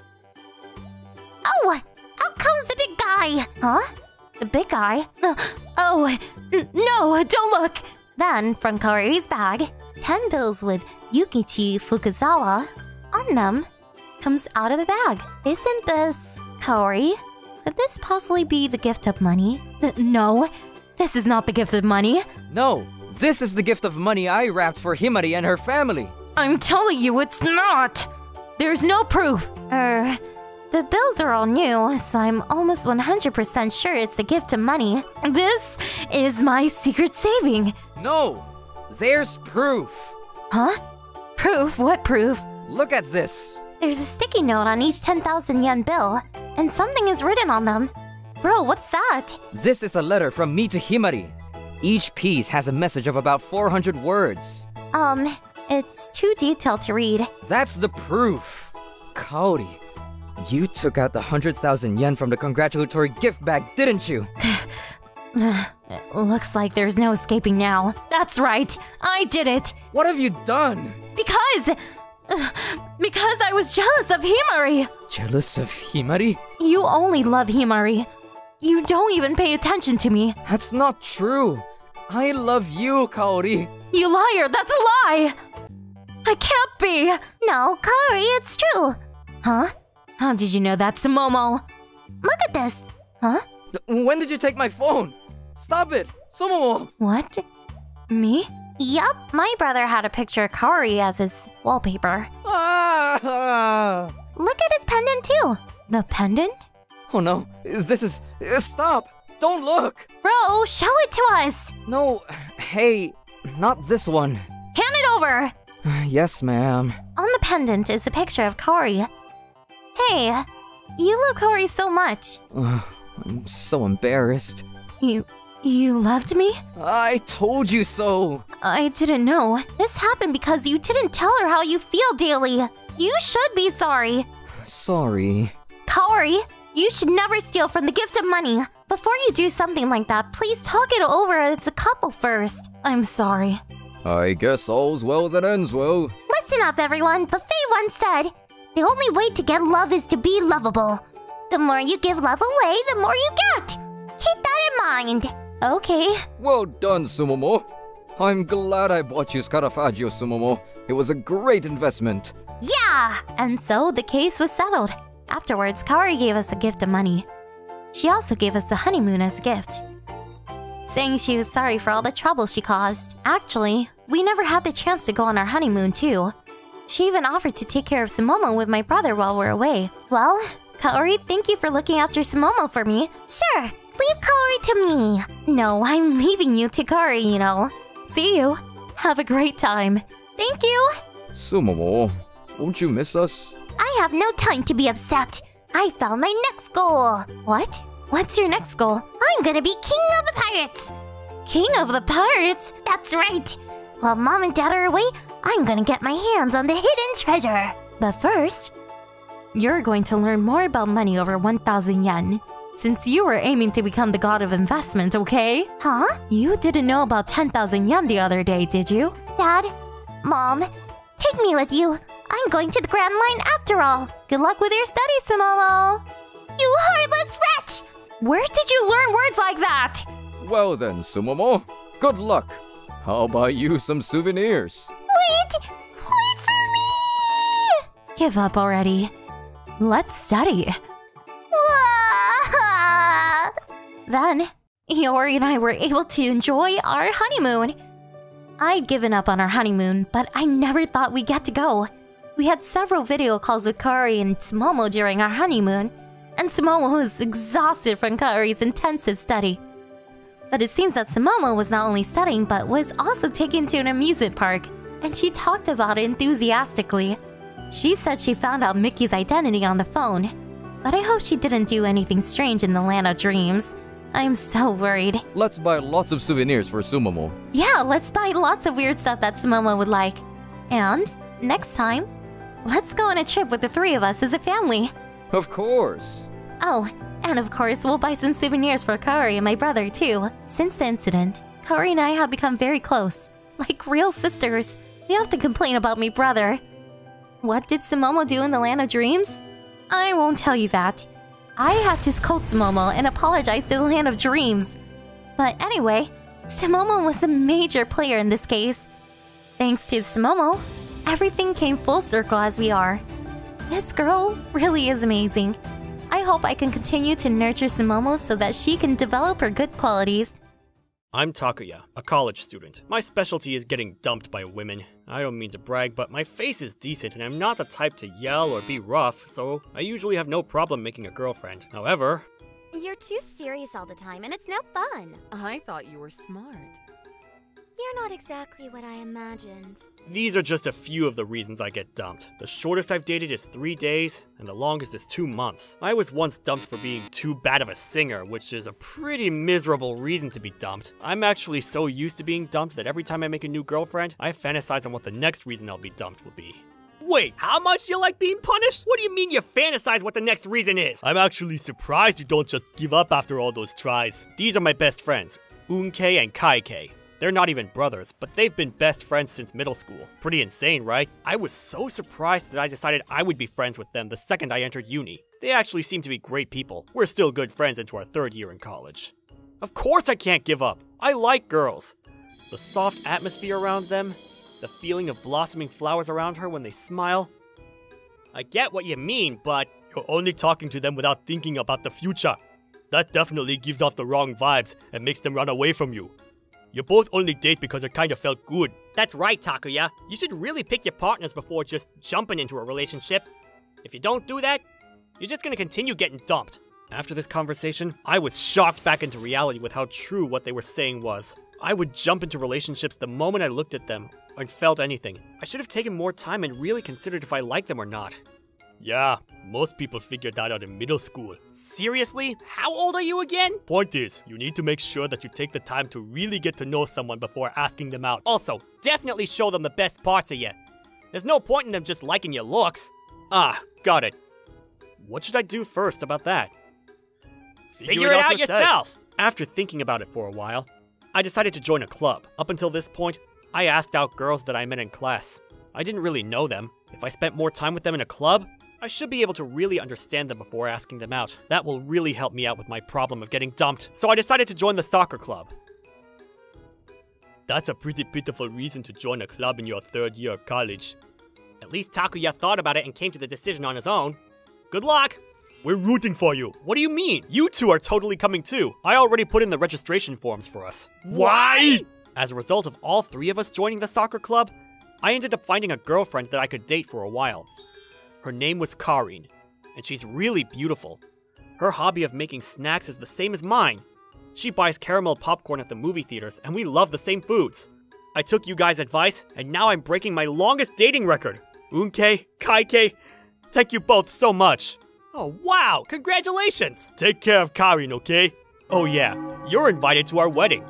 Oh, out comes the big guy. Huh? The big guy? Uh, oh, no, don't look. Then, from Kaori's bag, ten bills with Yukichi Fukuzawa on them comes out of the bag. Isn't this Kaori? Could this possibly be the gift of money? No, This is not the gift of money. No, this is the gift of money I wrapped for Himari and her family. I'm telling you, it's not. There's no proof. Er, the bills are all new, so I'm almost one hundred percent sure it's the gift of money. This is my secret saving. No, there's proof. Huh? Proof? What proof? Look at this. There's a sticky note on each ten thousand yen bill, and something is written on them. Bro, what's that? This is a letter from me to Himari. Each piece has a message of about four hundred words. Um, it's too detailed to read. That's the proof. Kaori, you took out the one hundred thousand yen from the congratulatory gift bag, didn't you? It looks like there's no escaping now. That's right, I did it. What have you done? Because... because I was jealous of Himari. Jealous of Himari? You only love Himari. You don't even pay attention to me. That's not true. I love you, Kaori. You liar, that's a lie. I can't be. No, Kaori, it's true. Huh? How did you know that, Sumomo? Look at this. Huh? When did you take my phone? Stop it, Sumomo. What? Me? Yup, my brother had a picture of Kaori as his wallpaper. Ah! Look at his pendant too. The pendant? Oh no, this is... Stop! Don't look! Bro, show it to us! No, hey, not this one. Hand it over! Yes, ma'am. On the pendant is a picture of Kaori. Hey, you love Kaori so much. Uh, I'm so embarrassed. You... You loved me? I told you so. I didn't know. This happened because you didn't tell her how you feel daily. You should be sorry. Sorry. Kaori, you should never steal from the gift of money. Before you do something like that, please talk it over as a couple first. I'm sorry. I guess all's well that ends well. Listen up, everyone. Buffett once said, the only way to get love is to be lovable. The more you give love away, the more you get. Keep that in mind. Okay. Well done, Sumomo. I'm glad I bought you Scarafagio, Sumomo. It was a great investment. Yeah! And so the case was settled. Afterwards, Kaori gave us a gift of money. She also gave us the honeymoon as a gift, saying she was sorry for all the trouble she caused. Actually, we never had the chance to go on our honeymoon too. She even offered to take care of Sumomo with my brother while we're away. Well, Kaori, thank you for looking after Sumomo for me. Sure. Leave Kaori to me. No, I'm leaving you to Kaori, you know. See you. Have a great time. Thank you. Sumomo, won't you miss us? I have no time to be upset. I found my next goal. What? What's your next goal? I'm gonna be king of the pirates. King of the pirates? That's right. While Mom and Dad are away, I'm gonna get my hands on the hidden treasure. But first, you're going to learn more about money over one thousand yen. Since you were aiming to become the god of investment, okay? Huh? You didn't know about ten thousand yen the other day, did you? Dad, Mom, take me with you. I'm going to the Grand Line after all. Good luck with your studies, Sumomo. You heartless wretch! Where did you learn words like that? Well then, Sumomo, good luck. I'll buy you some souvenirs. Wait! Wait for me! Give up already. Let's study. Then, Iori and I were able to enjoy our honeymoon. I'd given up on our honeymoon, but I never thought we'd get to go. We had several video calls with Kaori and Sumomo during our honeymoon, and Sumomo was exhausted from Kaori's intensive study. But it seems that Sumomo was not only studying, but was also taken to an amusement park, and she talked about it enthusiastically. She said she found out Mickey's identity on the phone, but I hope she didn't do anything strange in the land of dreams. I'm so worried. Let's buy lots of souvenirs for Sumomo. Yeah, let's buy lots of weird stuff that Sumomo would like. And next time, let's go on a trip with the three of us as a family. Of course. Oh, and of course, we'll buy some souvenirs for Kaori and my brother too. Since the incident, Kaori and I have become very close, like real sisters. They often complain about me brother. What did Sumomo do in the land of dreams? I won't tell you that. I had to scold Sumomo and apologize to the land of dreams. But anyway, Sumomo was a major player in this case. Thanks to Sumomo, everything came full circle as we are. This girl really is amazing. I hope I can continue to nurture Sumomo so that she can develop her good qualities. I'm Takuya, a college student. My specialty is getting dumped by women. I don't mean to brag, but my face is decent and I'm not the type to yell or be rough, so I usually have no problem making a girlfriend. However... You're too serious all the time and it's no fun. I thought you were smart. You're not exactly what I imagined. These are just a few of the reasons I get dumped. The shortest I've dated is three days, and the longest is two months. I was once dumped for being too bad of a singer, which is a pretty miserable reason to be dumped. I'm actually so used to being dumped that every time I make a new girlfriend, I fantasize on what the next reason I'll be dumped will be. Wait, how much you like being punished? What do you mean you fantasize what the next reason is? I'm actually surprised you don't just give up after all those tries. These are my best friends, Unkei and Kaikei. They're not even brothers, but they've been best friends since middle school. Pretty insane, right? I was so surprised that I decided I would be friends with them the second I entered uni. They actually seem to be great people. We're still good friends into our third year in college. Of course I can't give up. I like girls. The soft atmosphere around them, the feeling of blossoming flowers around her when they smile. I get what you mean, but you're only talking to them without thinking about the future. That definitely gives off the wrong vibes and makes them run away from you. You both only date because it kind of felt good. That's right, Takuya. You should really pick your partners before just jumping into a relationship. If you don't do that, you're just gonna continue getting dumped. After this conversation, I was shocked back into reality with how true what they were saying was. I would jump into relationships the moment I looked at them and felt anything. I should have taken more time and really considered if I liked them or not. Yeah, most people figured that out in middle school. Seriously? How old are you again? Point is, you need to make sure that you take the time to really get to know someone before asking them out. Also, definitely show them the best parts of you. There's no point in them just liking your looks. Ah, got it. What should I do first about that? Figure, Figure it, it out, out yourself. yourself! After thinking about it for a while, I decided to join a club. Up until this point, I asked out girls that I met in class. I didn't really know them. If I spent more time with them in a club, I should be able to really understand them before asking them out. That will really help me out with my problem of getting dumped. So I decided to join the soccer club. That's a pretty pitiful reason to join a club in your third year of college. At least Takuya thought about it and came to the decision on his own. Good luck! We're rooting for you! What do you mean? You two are totally coming too! I already put in the registration forms for us. Why?! As a result of all three of us joining the soccer club, I ended up finding a girlfriend that I could date for a while. Her name was Karin, and she's really beautiful. Her hobby of making snacks is the same as mine. She buys caramel popcorn at the movie theaters, and we love the same foods. I took you guys' advice, and now I'm breaking my longest dating record. Unkei, Kaikei, thank you both so much. Oh wow, congratulations! Take care of Karin, okay? Oh yeah, you're invited to our wedding.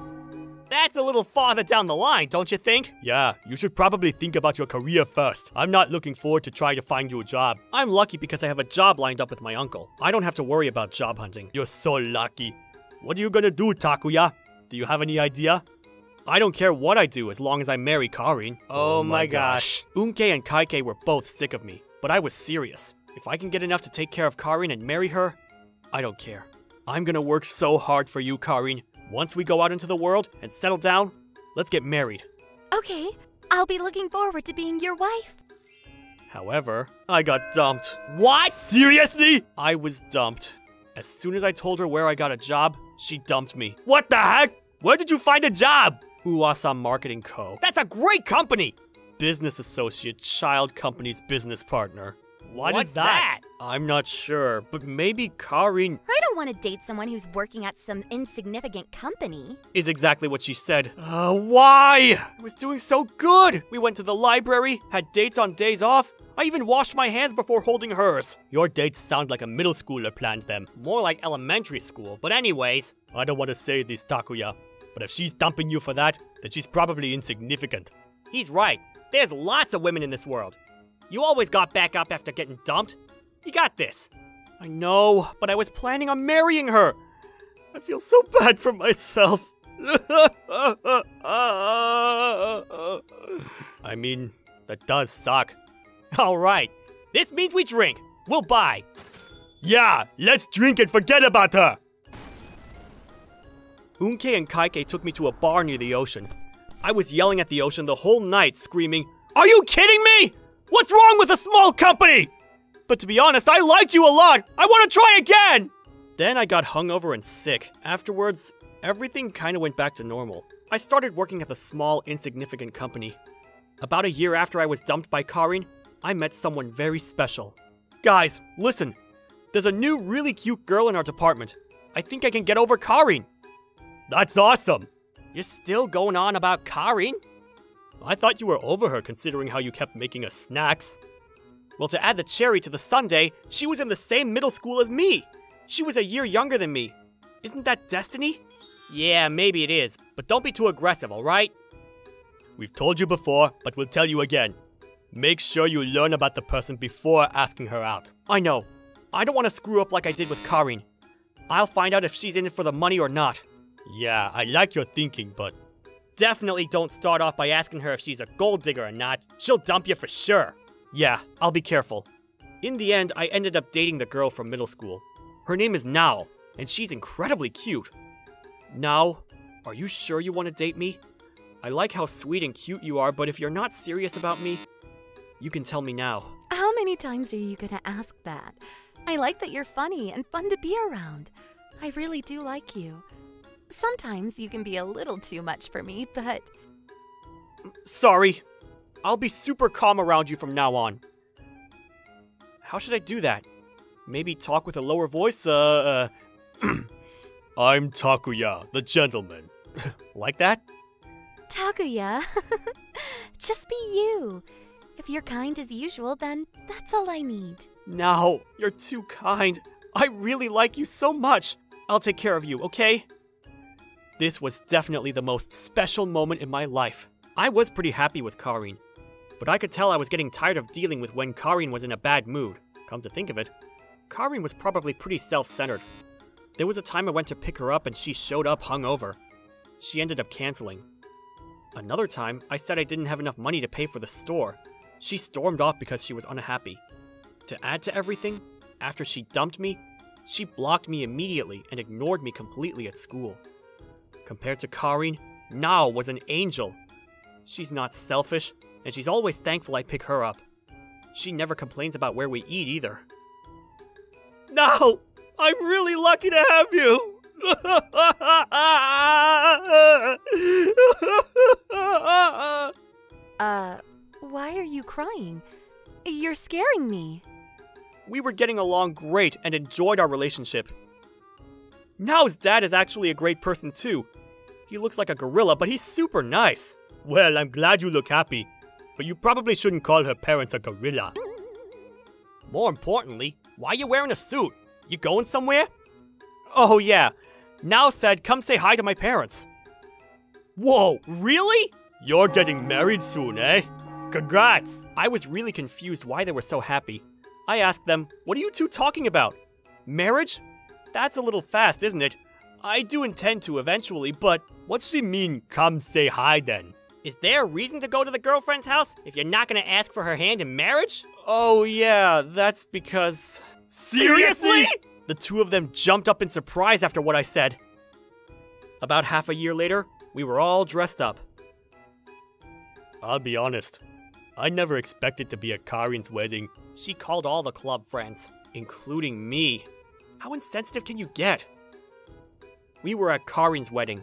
That's a little farther down the line, don't you think? Yeah, you should probably think about your career first. I'm not looking forward to trying to find you a job. I'm lucky because I have a job lined up with my uncle. I don't have to worry about job hunting. You're so lucky. What are you gonna do, Takuya? Do you have any idea? I don't care what I do as long as I marry Karin. Oh, oh my gosh. gosh. Unkei and Kaikei were both sick of me, but I was serious. If I can get enough to take care of Karin and marry her, I don't care. I'm gonna work so hard for you, Karin. Once we go out into the world and settle down, let's get married. Okay, I'll be looking forward to being your wife. However, I got dumped. What? Seriously? I was dumped. As soon as I told her where I got a job, she dumped me. What the heck? Where did you find a job? Uwasa Marketing Co. That's a great company! Business associate, child company's business partner. What What's is that? that? I'm not sure, but maybe Karin... I don't want to date someone who's working at some insignificant company. Is exactly what she said. Uh, why? I was doing so good! We went to the library, had dates on days off. I even washed my hands before holding hers. Your dates sound like a middle schooler planned them. More like elementary school, but anyways... I don't want to say this, Takuya, but if she's dumping you for that, then she's probably insignificant. He's right. There's lots of women in this world. You always got back up after getting dumped. You got this. I know, but I was planning on marrying her. I feel so bad for myself. I mean, that does suck. All right, this means we drink. We'll buy. Yeah, let's drink and forget about her. Unkei and Kaikei took me to a bar near the ocean. I was yelling at the ocean the whole night, screaming, "Are you kidding me? What's wrong with a small company? But to be honest, I liked you a lot. I want to try again." Then I got hungover and sick. Afterwards, everything kinda went back to normal. I started working at the small, insignificant company. About a year after I was dumped by Karin, I met someone very special. Guys, listen! There's a new, really cute girl in our department. I think I can get over Karin! That's awesome! You're still going on about Karin? I thought you were over her considering how you kept making us snacks. Well, to add the cherry to the sundae, she was in the same middle school as me! She was a year younger than me. Isn't that destiny? Yeah, maybe it is, but don't be too aggressive, alright? We've told you before, but we'll tell you again. Make sure you learn about the person before asking her out. I know. I don't want to screw up like I did with Karin. I'll find out if she's in it for the money or not. Yeah, I like your thinking, but... Definitely don't start off by asking her if she's a gold digger or not. She'll dump you for sure. Yeah, I'll be careful. In the end, I ended up dating the girl from middle school. Her name is Nao, and she's incredibly cute. Nao, are you sure you want to date me? I like how sweet and cute you are, but if you're not serious about me, you can tell me now. How many times are you gonna ask that? I like that you're funny and fun to be around. I really do like you. Sometimes you can be a little too much for me, but... Sorry. I'll be super calm around you from now on. How should I do that? Maybe talk with a lower voice, uh... uh... I'm Takuya, the gentleman. Like that? Takuya, just be you. If you're kind as usual, then that's all I need. No, you're too kind. I really like you so much. I'll take care of you, okay? This was definitely the most special moment in my life. I was pretty happy with Karin, but I could tell I was getting tired of dealing with when Karin was in a bad mood. Come to think of it, Karin was probably pretty self-centered. There was a time I went to pick her up and she showed up hungover. She ended up canceling. Another time, I said I didn't have enough money to pay for the store. She stormed off because she was unhappy. To add to everything, after she dumped me, she blocked me immediately and ignored me completely at school. Compared to Karin, Nao was an angel. She's not selfish, and she's always thankful I pick her up. She never complains about where we eat either. Nao! I'm really lucky to have you! uh, why are you crying? You're scaring me. We were getting along great and enjoyed our relationship. Nao's dad is actually a great person too. He looks like a gorilla, but he's super nice. Well, I'm glad you look happy, but you probably shouldn't call her parents a gorilla. More importantly, why are you wearing a suit? You going somewhere? Oh yeah, Nao said come say hi to my parents. Whoa, really? You're getting married soon, eh? Congrats! I was really confused why they were so happy. I asked them, what are you two talking about? Marriage? That's a little fast, isn't it? I do intend to eventually, but... What's she mean, come say hi then? Is there a reason to go to the girlfriend's house if you're not gonna ask for her hand in marriage? Oh yeah, that's because... Seriously?! The two of them jumped up in surprise after what I said. About half a year later, we were all dressed up. I'll be honest, I never expected to be at Karin's wedding. She called all the club friends, including me. How insensitive can you get? We were at Karin's wedding.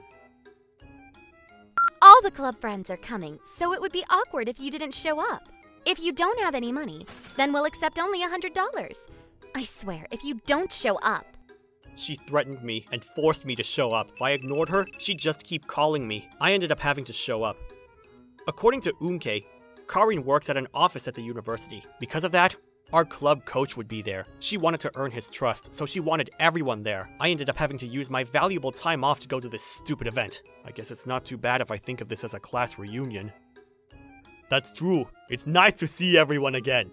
All the club friends are coming, so it would be awkward if you didn't show up. If you don't have any money, then we'll accept only one hundred dollars. I swear, if you don't show up... She threatened me and forced me to show up. If I ignored her, she'd just keep calling me. I ended up having to show up. According to Unkei, Karin works at an office at the university. Because of that, our club coach would be there. She wanted to earn his trust, so she wanted everyone there. I ended up having to use my valuable time off to go to this stupid event. I guess it's not too bad if I think of this as a class reunion. That's true. It's nice to see everyone again.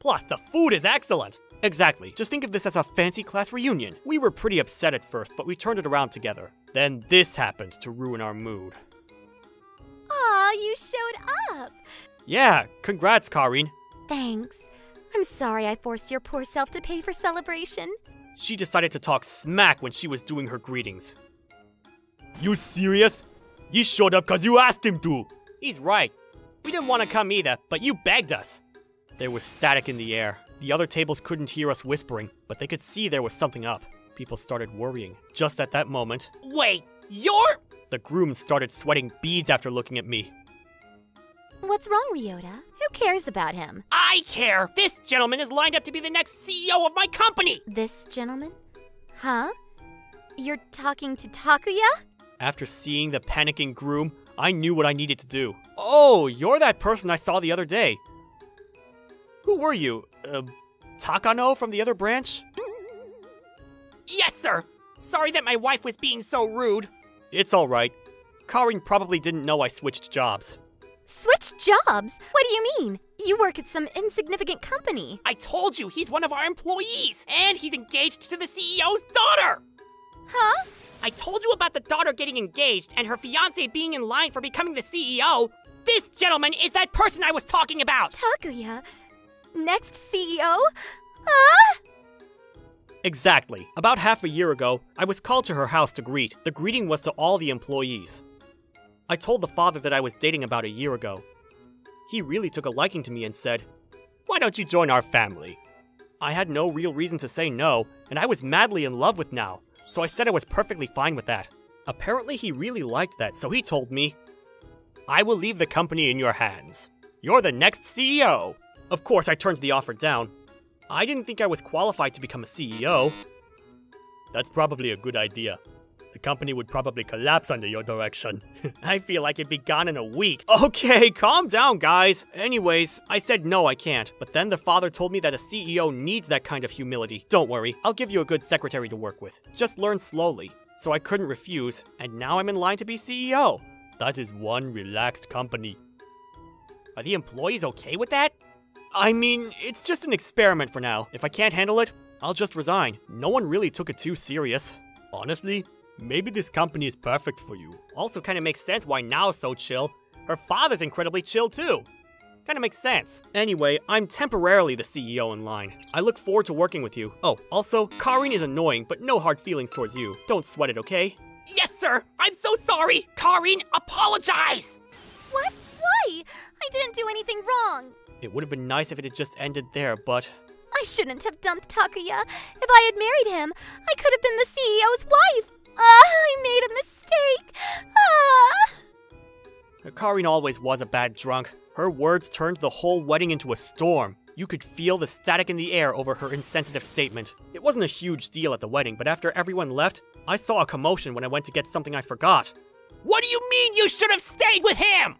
Plus, the food is excellent! Exactly. Just think of this as a fancy class reunion. We were pretty upset at first, but we turned it around together. Then this happened to ruin our mood. Aw, you showed up! Yeah, congrats, Karin. Thanks. I'm sorry I forced your poor self to pay for celebration. She decided to talk smack when she was doing her greetings. You serious? You showed up because you asked him to! He's right. We didn't want to come either, but you begged us. There was static in the air. The other tables couldn't hear us whispering, but they could see there was something up. People started worrying. Just at that moment... Wait, you're... The groom started sweating beads after looking at me. What's wrong, Ryota? Who cares about him? I care! This gentleman is lined up to be the next C E O of my company! This gentleman? Huh? You're talking to Takuya? After seeing the panicking groom, I knew what I needed to do. Oh, you're that person I saw the other day. Who were you? Uh, Takano from the other branch? Yes, sir! Sorry that my wife was being so rude. It's alright. Karin probably didn't know I switched jobs. Switch jobs? What do you mean? You work at some insignificant company. I told you, he's one of our employees, and he's engaged to the C E O's daughter! Huh? I told you about the daughter getting engaged and her fiancé being in line for becoming the C E O. This gentleman is that person I was talking about! Takuya? Next C E O? Huh? Exactly. About half a year ago, I was called to her house to greet. The greeting was to all the employees. I told the father that I was dating about a year ago. He really took a liking to me and said, "Why don't you join our family?" I had no real reason to say no, and I was madly in love with Nao, so I said I was perfectly fine with that. Apparently he really liked that, so he told me, "I will leave the company in your hands. You're the next C E O." Of course, I turned the offer down. I didn't think I was qualified to become a C E O. That's probably a good idea. The company would probably collapse under your direction. I feel like it'd be gone in a week. Okay, calm down, guys. Anyways, I said no, I can't. But then the father told me that a C E O needs that kind of humility. Don't worry, I'll give you a good secretary to work with. Just learn slowly. So I couldn't refuse, and now I'm in line to be C E O. That is one relaxed company. Are the employees okay with that? I mean, it's just an experiment for now. If I can't handle it, I'll just resign. No one really took it too serious. Honestly, maybe this company is perfect for you. Also kind of makes sense why Nao's so chill. Her father's incredibly chill too. Kind of makes sense. Anyway, I'm temporarily the C E O in line. I look forward to working with you. Oh, also, Karin is annoying, but no hard feelings towards you. Don't sweat it, okay? Yes, sir! I'm so sorry! Karin, apologize! What? Why? I didn't do anything wrong! It would have been nice if it had just ended there, but... I shouldn't have dumped Takuya. If I had married him, I could have been the C E O's wife. Ah, I made a mistake. Ah. Karin always was a bad drunk. Her words turned the whole wedding into a storm. You could feel the static in the air over her insensitive statement. It wasn't a huge deal at the wedding, but after everyone left, I saw a commotion when I went to get something I forgot. What do you mean you should have stayed with him?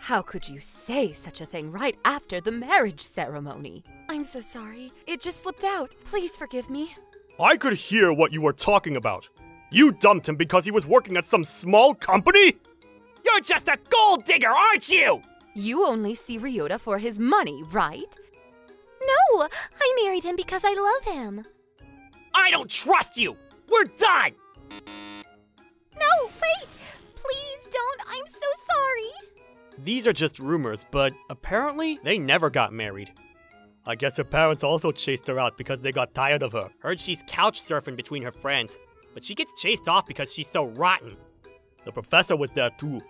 How could you say such a thing right after the marriage ceremony? I'm so sorry. It just slipped out. Please forgive me. I could hear what you were talking about. You dumped him because he was working at some small company? You're just a gold digger, aren't you? You only see Ryota for his money, right? No, I married him because I love him. I don't trust you. We're done. No, wait. Please don't. I'm so sorry. These are just rumors, but apparently they never got married. I guess her parents also chased her out because they got tired of her. Heard she's couch surfing between her friends, but she gets chased off because she's so rotten. The professor was there too.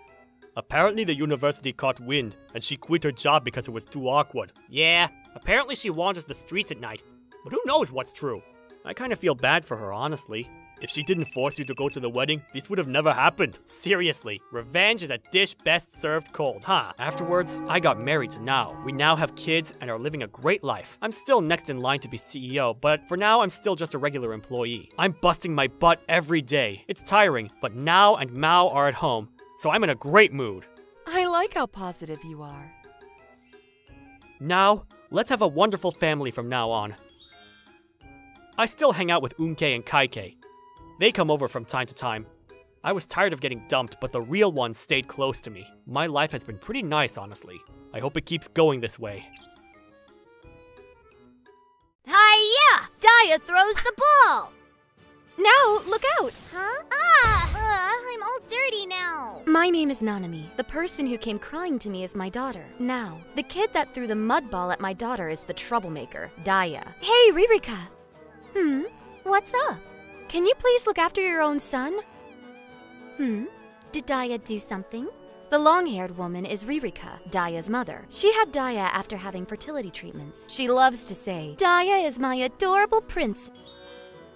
Apparently the university caught wind, and she quit her job because it was too awkward. Yeah, apparently she wanders the streets at night, but who knows what's true? I kind of feel bad for her, honestly. If she didn't force you to go to the wedding, this would have never happened. Seriously, revenge is a dish best served cold, huh? Afterwards, I got married to Nao. We now have kids and are living a great life. I'm still next in line to be C E O, but for now, I'm still just a regular employee. I'm busting my butt every day. It's tiring, but Nao and Mao are at home, so I'm in a great mood. I like how positive you are. Now, let's have a wonderful family from now on. I still hang out with Unkei and Kaikei. They come over from time to time. I was tired of getting dumped, but the real ones stayed close to me. My life has been pretty nice, honestly. I hope it keeps going this way. Hiya! Daya throws the ball! Now, look out! Huh? Ah! Uh, I'm all dirty now! My name is Nanami. The person who came crying to me is my daughter, Nao. The kid that threw the mud ball at my daughter is the troublemaker, Daya. Hey, Ririka! Hmm? What's up? Can you please look after your own son? Hmm? Did Daya do something? The long-haired woman is Ririka, Daya's mother. She had Daya after having fertility treatments. She loves to say, "Daya is my adorable prince."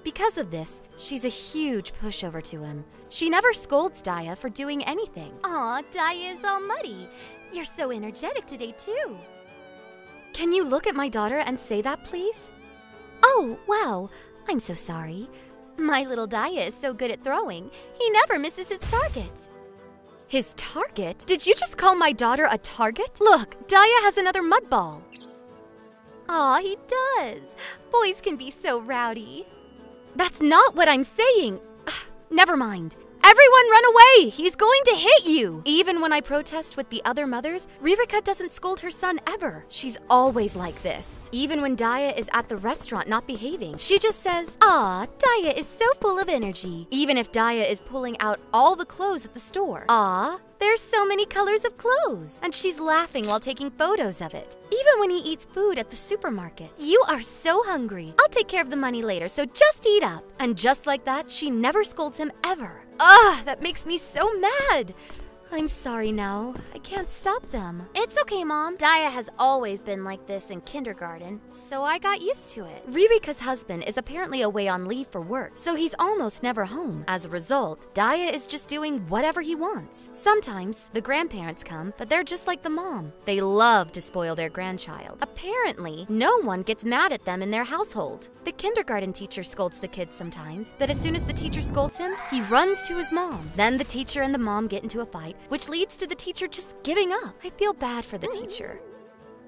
Because of this, she's a huge pushover to him. She never scolds Daya for doing anything. Aw, Daya is all muddy. You're so energetic today, too. Can you look at my daughter and say that, please? Oh, wow. I'm so sorry. My little Daya is so good at throwing. He never misses his target. His target? Did you just call my daughter a target? Look, Daya has another mud ball. Aw, he does. Boys can be so rowdy. That's not what I'm saying. Ugh, never mind. Everyone run away! He's going to hit you! Even when I protest with the other mothers, Ririka doesn't scold her son ever. She's always like this. Even when Daya is at the restaurant not behaving, she just says, "Aw, Daya is so full of energy." Even if Daya is pulling out all the clothes at the store. Aw, there's so many colors of clothes. And she's laughing while taking photos of it. Even when he eats food at the supermarket. You are so hungry. I'll take care of the money later, so just eat up. And just like that, she never scolds him ever. Ugh, that makes me so mad. I'm sorry, Nao. I can't stop them. It's okay, Mom. Daya has always been like this in kindergarten, so I got used to it. Ririka's husband is apparently away on leave for work, so he's almost never home. As a result, Daya is just doing whatever he wants. Sometimes, the grandparents come, but they're just like the mom. They love to spoil their grandchild. Apparently, no one gets mad at them in their household. The kindergarten teacher scolds the kids sometimes, but as soon as the teacher scolds him, he runs to his mom. Then the teacher and the mom get into a fight, which leads to the teacher just giving up. I feel bad for the teacher.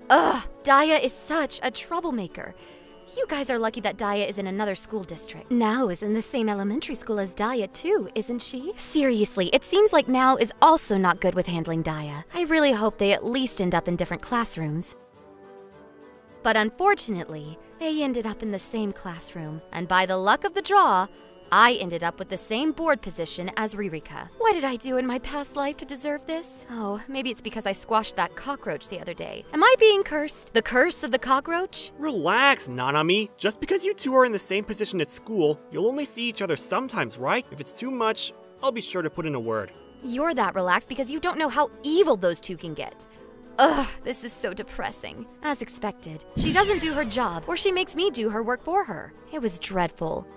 Ugh, Daya is such a troublemaker. You guys are lucky that Daya is in another school district. Nao is in the same elementary school as Daya too, isn't she? Seriously, it seems like Nao is also not good with handling Daya. I really hope they at least end up in different classrooms. But unfortunately, they ended up in the same classroom, and by the luck of the draw, I ended up with the same board position as Ririka. What did I do in my past life to deserve this? Oh, maybe it's because I squashed that cockroach the other day. Am I being cursed? The curse of the cockroach? Relax, Nanami. Just because you two are in the same position at school, you'll only see each other sometimes, right? If it's too much, I'll be sure to put in a word. You're that relaxed because you don't know how evil those two can get. Ugh, this is so depressing. As expected, she doesn't do her job, or she makes me do her work for her. It was dreadful.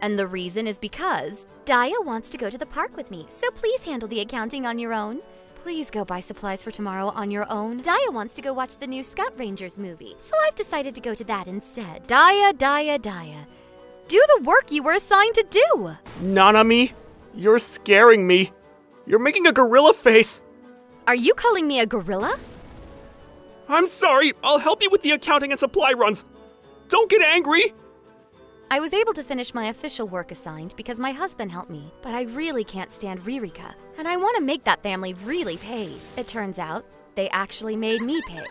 And the reason is because Daya wants to go to the park with me, so please handle the accounting on your own. Please go buy supplies for tomorrow on your own. Daya wants to go watch the new Scout Rangers movie, so I've decided to go to that instead. Daya, Daya, Daya. Do the work you were assigned to do! Nanami, you're scaring me. You're making a gorilla face. Are you calling me a gorilla? I'm sorry, I'll help you with the accounting and supply runs. Don't get angry! I was able to finish my official work assigned because my husband helped me, but I really can't stand Ririka, and I want to make that family really pay. It turns out, they actually made me pay.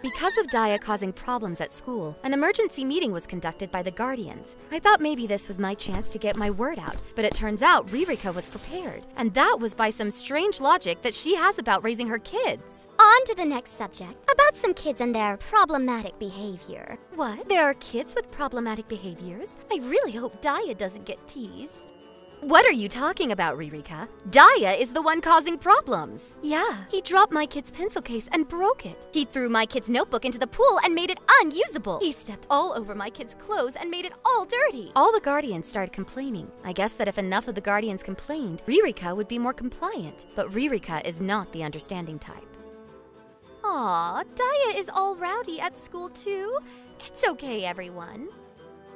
Because of Daya causing problems at school, an emergency meeting was conducted by the guardians. I thought maybe this was my chance to get my word out, but it turns out Ririka was prepared, and that was by some strange logic that she has about raising her kids. On to the next subject, about some kids and their problematic behavior. What? There are kids with problematic behaviors? I really hope Daya doesn't get teased. What are you talking about, Ririka? Daya is the one causing problems. Yeah, he dropped my kid's pencil case and broke it. He threw my kid's notebook into the pool and made it unusable. He stepped all over my kid's clothes and made it all dirty. All the guardians started complaining. I guess that if enough of the guardians complained, Ririka would be more compliant. But Ririka is not the understanding type. Aw, Daya is all rowdy at school too. It's okay, everyone.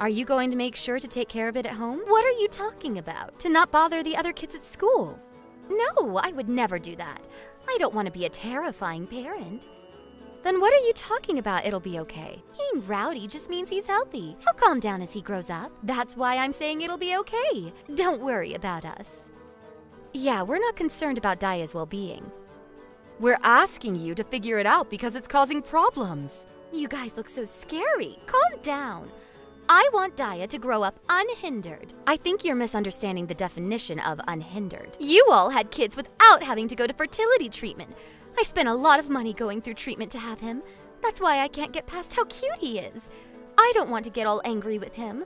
Are you going to make sure to take care of it at home? What are you talking about? To not bother the other kids at school? No, I would never do that. I don't want to be a terrifying parent. Then what are you talking about? It'll be okay. Being rowdy just means he's healthy. He'll calm down as he grows up. That's why I'm saying it'll be okay. Don't worry about us. Yeah, we're not concerned about Daya's well-being. We're asking you to figure it out because it's causing problems. You guys look so scary. Calm down. I want Daya to grow up unhindered. I think you're misunderstanding the definition of unhindered. You all had kids without having to go to fertility treatment. I spent a lot of money going through treatment to have him. That's why I can't get past how cute he is. I don't want to get all angry with him.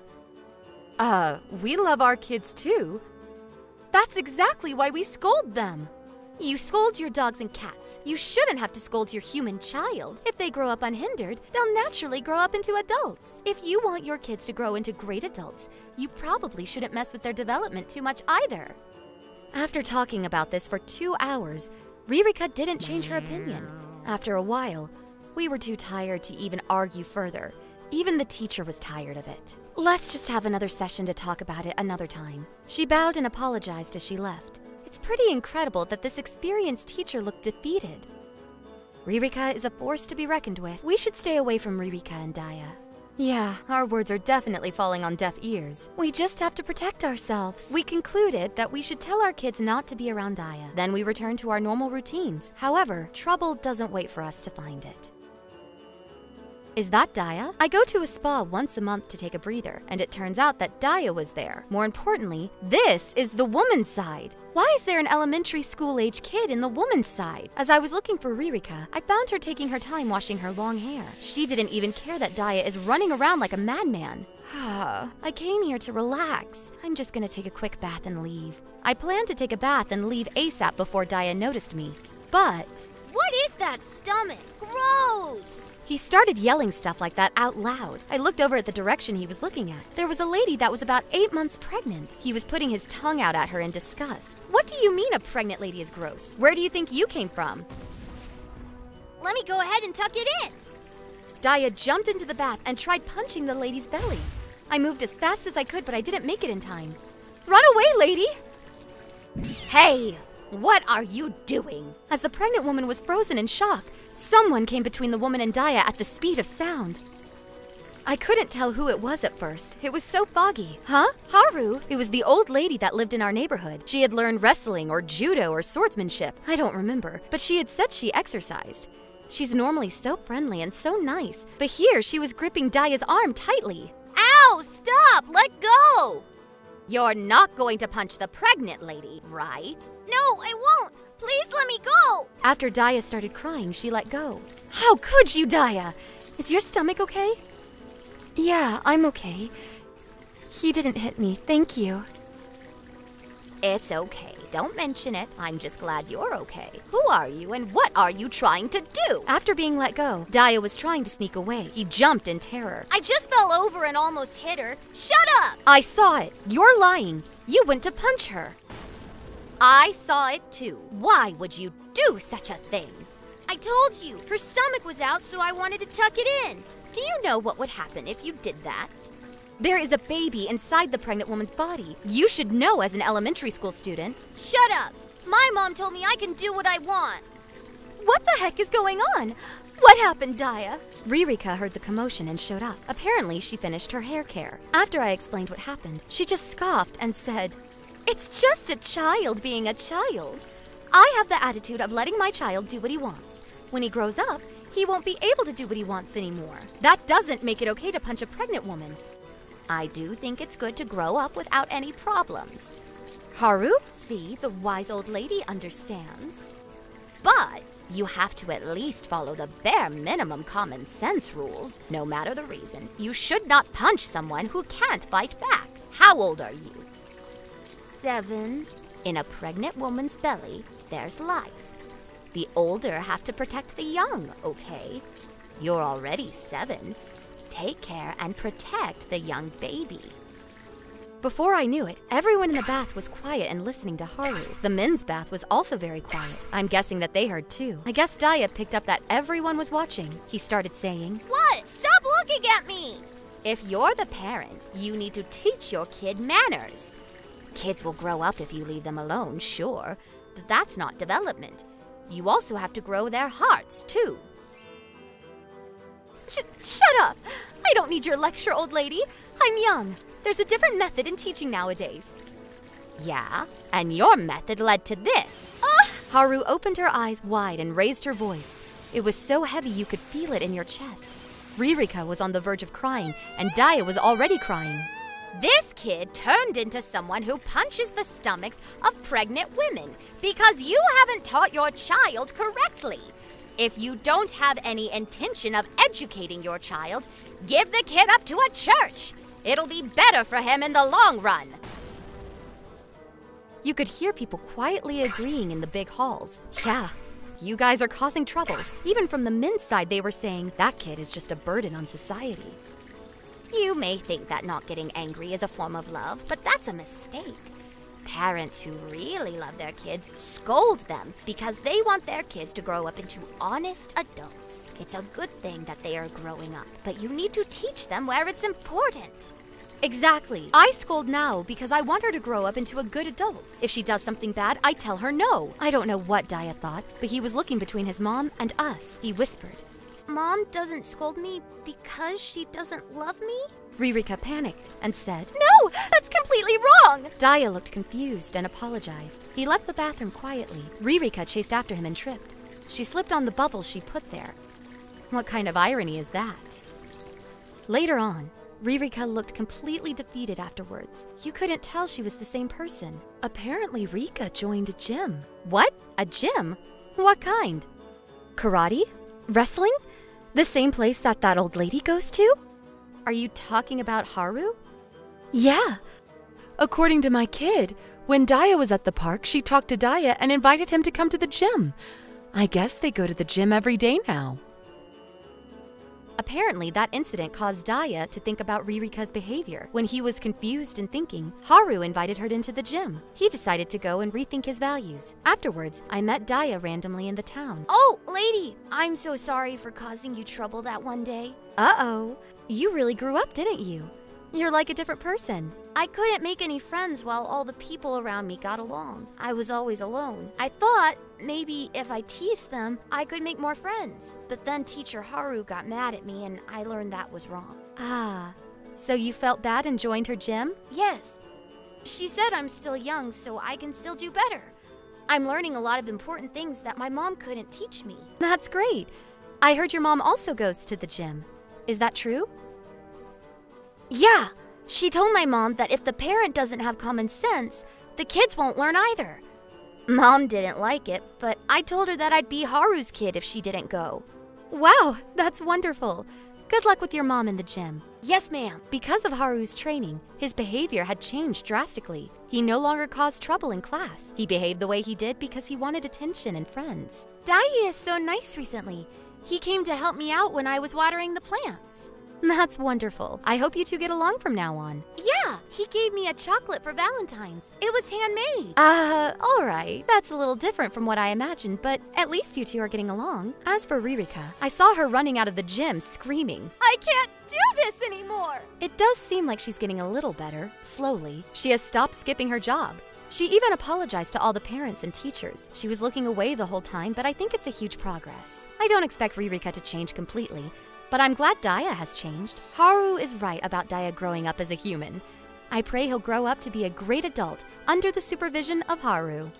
Uh, we love our kids too. That's exactly why we scold them. You scold your dogs and cats. You shouldn't have to scold your human child. If they grow up unhindered, they'll naturally grow up into adults. If you want your kids to grow into great adults, you probably shouldn't mess with their development too much either. After talking about this for two hours, Ririka didn't change her opinion. After a while, we were too tired to even argue further. Even the teacher was tired of it. Let's just have another session to talk about it another time. She bowed and apologized as she left. It's pretty incredible that this experienced teacher looked defeated. Ririka is a force to be reckoned with. We should stay away from Ririka and Daya. Yeah, our words are definitely falling on deaf ears. We just have to protect ourselves. We concluded that we should tell our kids not to be around Daya. Then we returned to our normal routines. However, trouble doesn't wait for us to find it. Is that Daya? I go to a spa once a month to take a breather, and it turns out that Daya was there. More importantly, this is the woman's side. Why is there an elementary school-age kid in the woman's side? As I was looking for Ririka, I found her taking her time washing her long hair. She didn't even care that Daya is running around like a madman. I came here to relax. I'm just gonna take a quick bath and leave. I planned to take a bath and leave ASAP before Daya noticed me, but... What is that stomach? Gross! He started yelling stuff like that out loud. I looked over at the direction he was looking at. There was a lady that was about eight months pregnant. He was putting his tongue out at her in disgust. What do you mean a pregnant lady is gross? Where do you think you came from? Let me go ahead and tuck it in. Daya jumped into the bath and tried punching the lady's belly. I moved as fast as I could, but I didn't make it in time. Run away, lady! Hey! What are you doing? As the pregnant woman was frozen in shock, someone came between the woman and Daya at the speed of sound. I couldn't tell who it was at first. It was so foggy. Huh? Haru? It was the old lady that lived in our neighborhood. She had learned wrestling or judo or swordsmanship. I don't remember, but she had said she exercised. She's normally so friendly and so nice, but here she was gripping Daya's arm tightly. Ow! Stop! Let go! You're not going to punch the pregnant lady, right? No, I won't! Please let me go! After Daya started crying, she let go. How could you, Daya? Is your stomach okay? Yeah, I'm okay. He didn't hit me, thank you. It's okay. Don't mention it. I'm just glad you're okay. Who are you and what are you trying to do? After being let go, Daya was trying to sneak away. He jumped in terror. I just fell over and almost hit her. Shut up! I saw it. You're lying. You went to punch her. I saw it too. Why would you do such a thing? I told you. Her stomach was out, so I wanted to tuck it in. Do you know what would happen if you did that? There is a baby inside the pregnant woman's body. You should know as an elementary school student. Shut up! My mom told me I can do what I want. What the heck is going on? What happened, Daya? Ririka heard the commotion and showed up. Apparently, she finished her hair care. After I explained what happened, she just scoffed and said, "It's just a child being a child. I have the attitude of letting my child do what he wants. When he grows up, he won't be able to do what he wants anymore. That doesn't make it okay to punch a pregnant woman. I do think it's good to grow up without any problems. Haru, see, the wise old lady understands. But you have to at least follow the bare minimum common sense rules, no matter the reason. You should not punch someone who can't fight back. How old are you? Seven. In a pregnant woman's belly, there's life. The older have to protect the young, okay? You're already seven. Take care and protect the young baby. Before I knew it, everyone in the bath was quiet and listening to Haru. The men's bath was also very quiet. I'm guessing that they heard too. I guess Daya picked up that everyone was watching. He started saying, "What? Stop looking at me!" If you're the parent, you need to teach your kid manners. Kids will grow up if you leave them alone, sure, but that's not development. You also have to grow their hearts too. Sh shut up! I don't need your lecture, old lady. I'm young. There's a different method in teaching nowadays. Yeah, and your method led to this. Uh! Haru opened her eyes wide and raised her voice. It was so heavy you could feel it in your chest. Ririka was on the verge of crying, and Daya was already crying. This kid turned into someone who punches the stomachs of pregnant women because you haven't taught your child correctly. If you don't have any intention of educating your child, give the kid up to a church. It'll be better for him in the long run. You could hear people quietly agreeing in the big halls. Yeah, you guys are causing trouble. Even from the men's side, they were saying, that kid is just a burden on society. You may think that not getting angry is a form of love, but that's a mistake. Parents who really love their kids scold them because they want their kids to grow up into honest adults. It's a good thing that they are growing up, but you need to teach them where it's important. Exactly. I scold Nao because I want her to grow up into a good adult. If she does something bad, I tell her no. I don't know what Daya thought, but he was looking between his mom and us. He whispered, "Mom doesn't scold me because she doesn't love me?" Ririka panicked and said, "No! That's completely wrong!" Daya looked confused and apologized. He left the bathroom quietly. Ririka chased after him and tripped. She slipped on the bubbles she put there. What kind of irony is that? Later on, Ririka looked completely defeated afterwards. You couldn't tell she was the same person. Apparently, Rika joined a gym. What? A gym? What kind? Karate? Wrestling? The same place that that old lady goes to? Are you talking about Haru? Yeah. According to my kid, when Daya was at the park, she talked to Daya and invited him to come to the gym. I guess they go to the gym every day now. Apparently, that incident caused Daya to think about Ririka's behavior. When he was confused and thinking, Haru invited her into the gym. He decided to go and rethink his values. Afterwards, I met Daya randomly in the town. Oh, lady! I'm so sorry for causing you trouble that one day. Uh-oh. You really grew up, didn't you? You're like a different person. I couldn't make any friends while all the people around me got along. I was always alone. I thought maybe if I teased them, I could make more friends. But then teacher Haru got mad at me and I learned that was wrong. Ah, so you felt bad and joined her gym? Yes. She said I'm still young, so I can still do better. I'm learning a lot of important things that my mom couldn't teach me. That's great. I heard your mom also goes to the gym. Is that true? Yeah. She told my mom that if the parent doesn't have common sense, the kids won't learn either. Mom didn't like it, but I told her that I'd be Haru's kid if she didn't go. Wow, that's wonderful. Good luck with your mom in the gym. Yes, ma'am. Because of Haru's training, his behavior had changed drastically. He no longer caused trouble in class. He behaved the way he did because he wanted attention and friends. Daya is so nice recently. He came to help me out when I was watering the plants. That's wonderful. I hope you two get along from now on. Yeah, he gave me a chocolate for Valentine's. It was handmade. Uh, alright. That's a little different from what I imagined, but at least you two are getting along. As for Ririka, I saw her running out of the gym screaming, "I can't do this anymore!" It does seem like she's getting a little better, slowly. She has stopped skipping her job. She even apologized to all the parents and teachers. She was looking away the whole time, but I think it's a huge progress. I don't expect Ririka to change completely, but I'm glad Daya has changed. Haru is right about Daya growing up as a human. I pray he'll grow up to be a great adult under the supervision of Haru.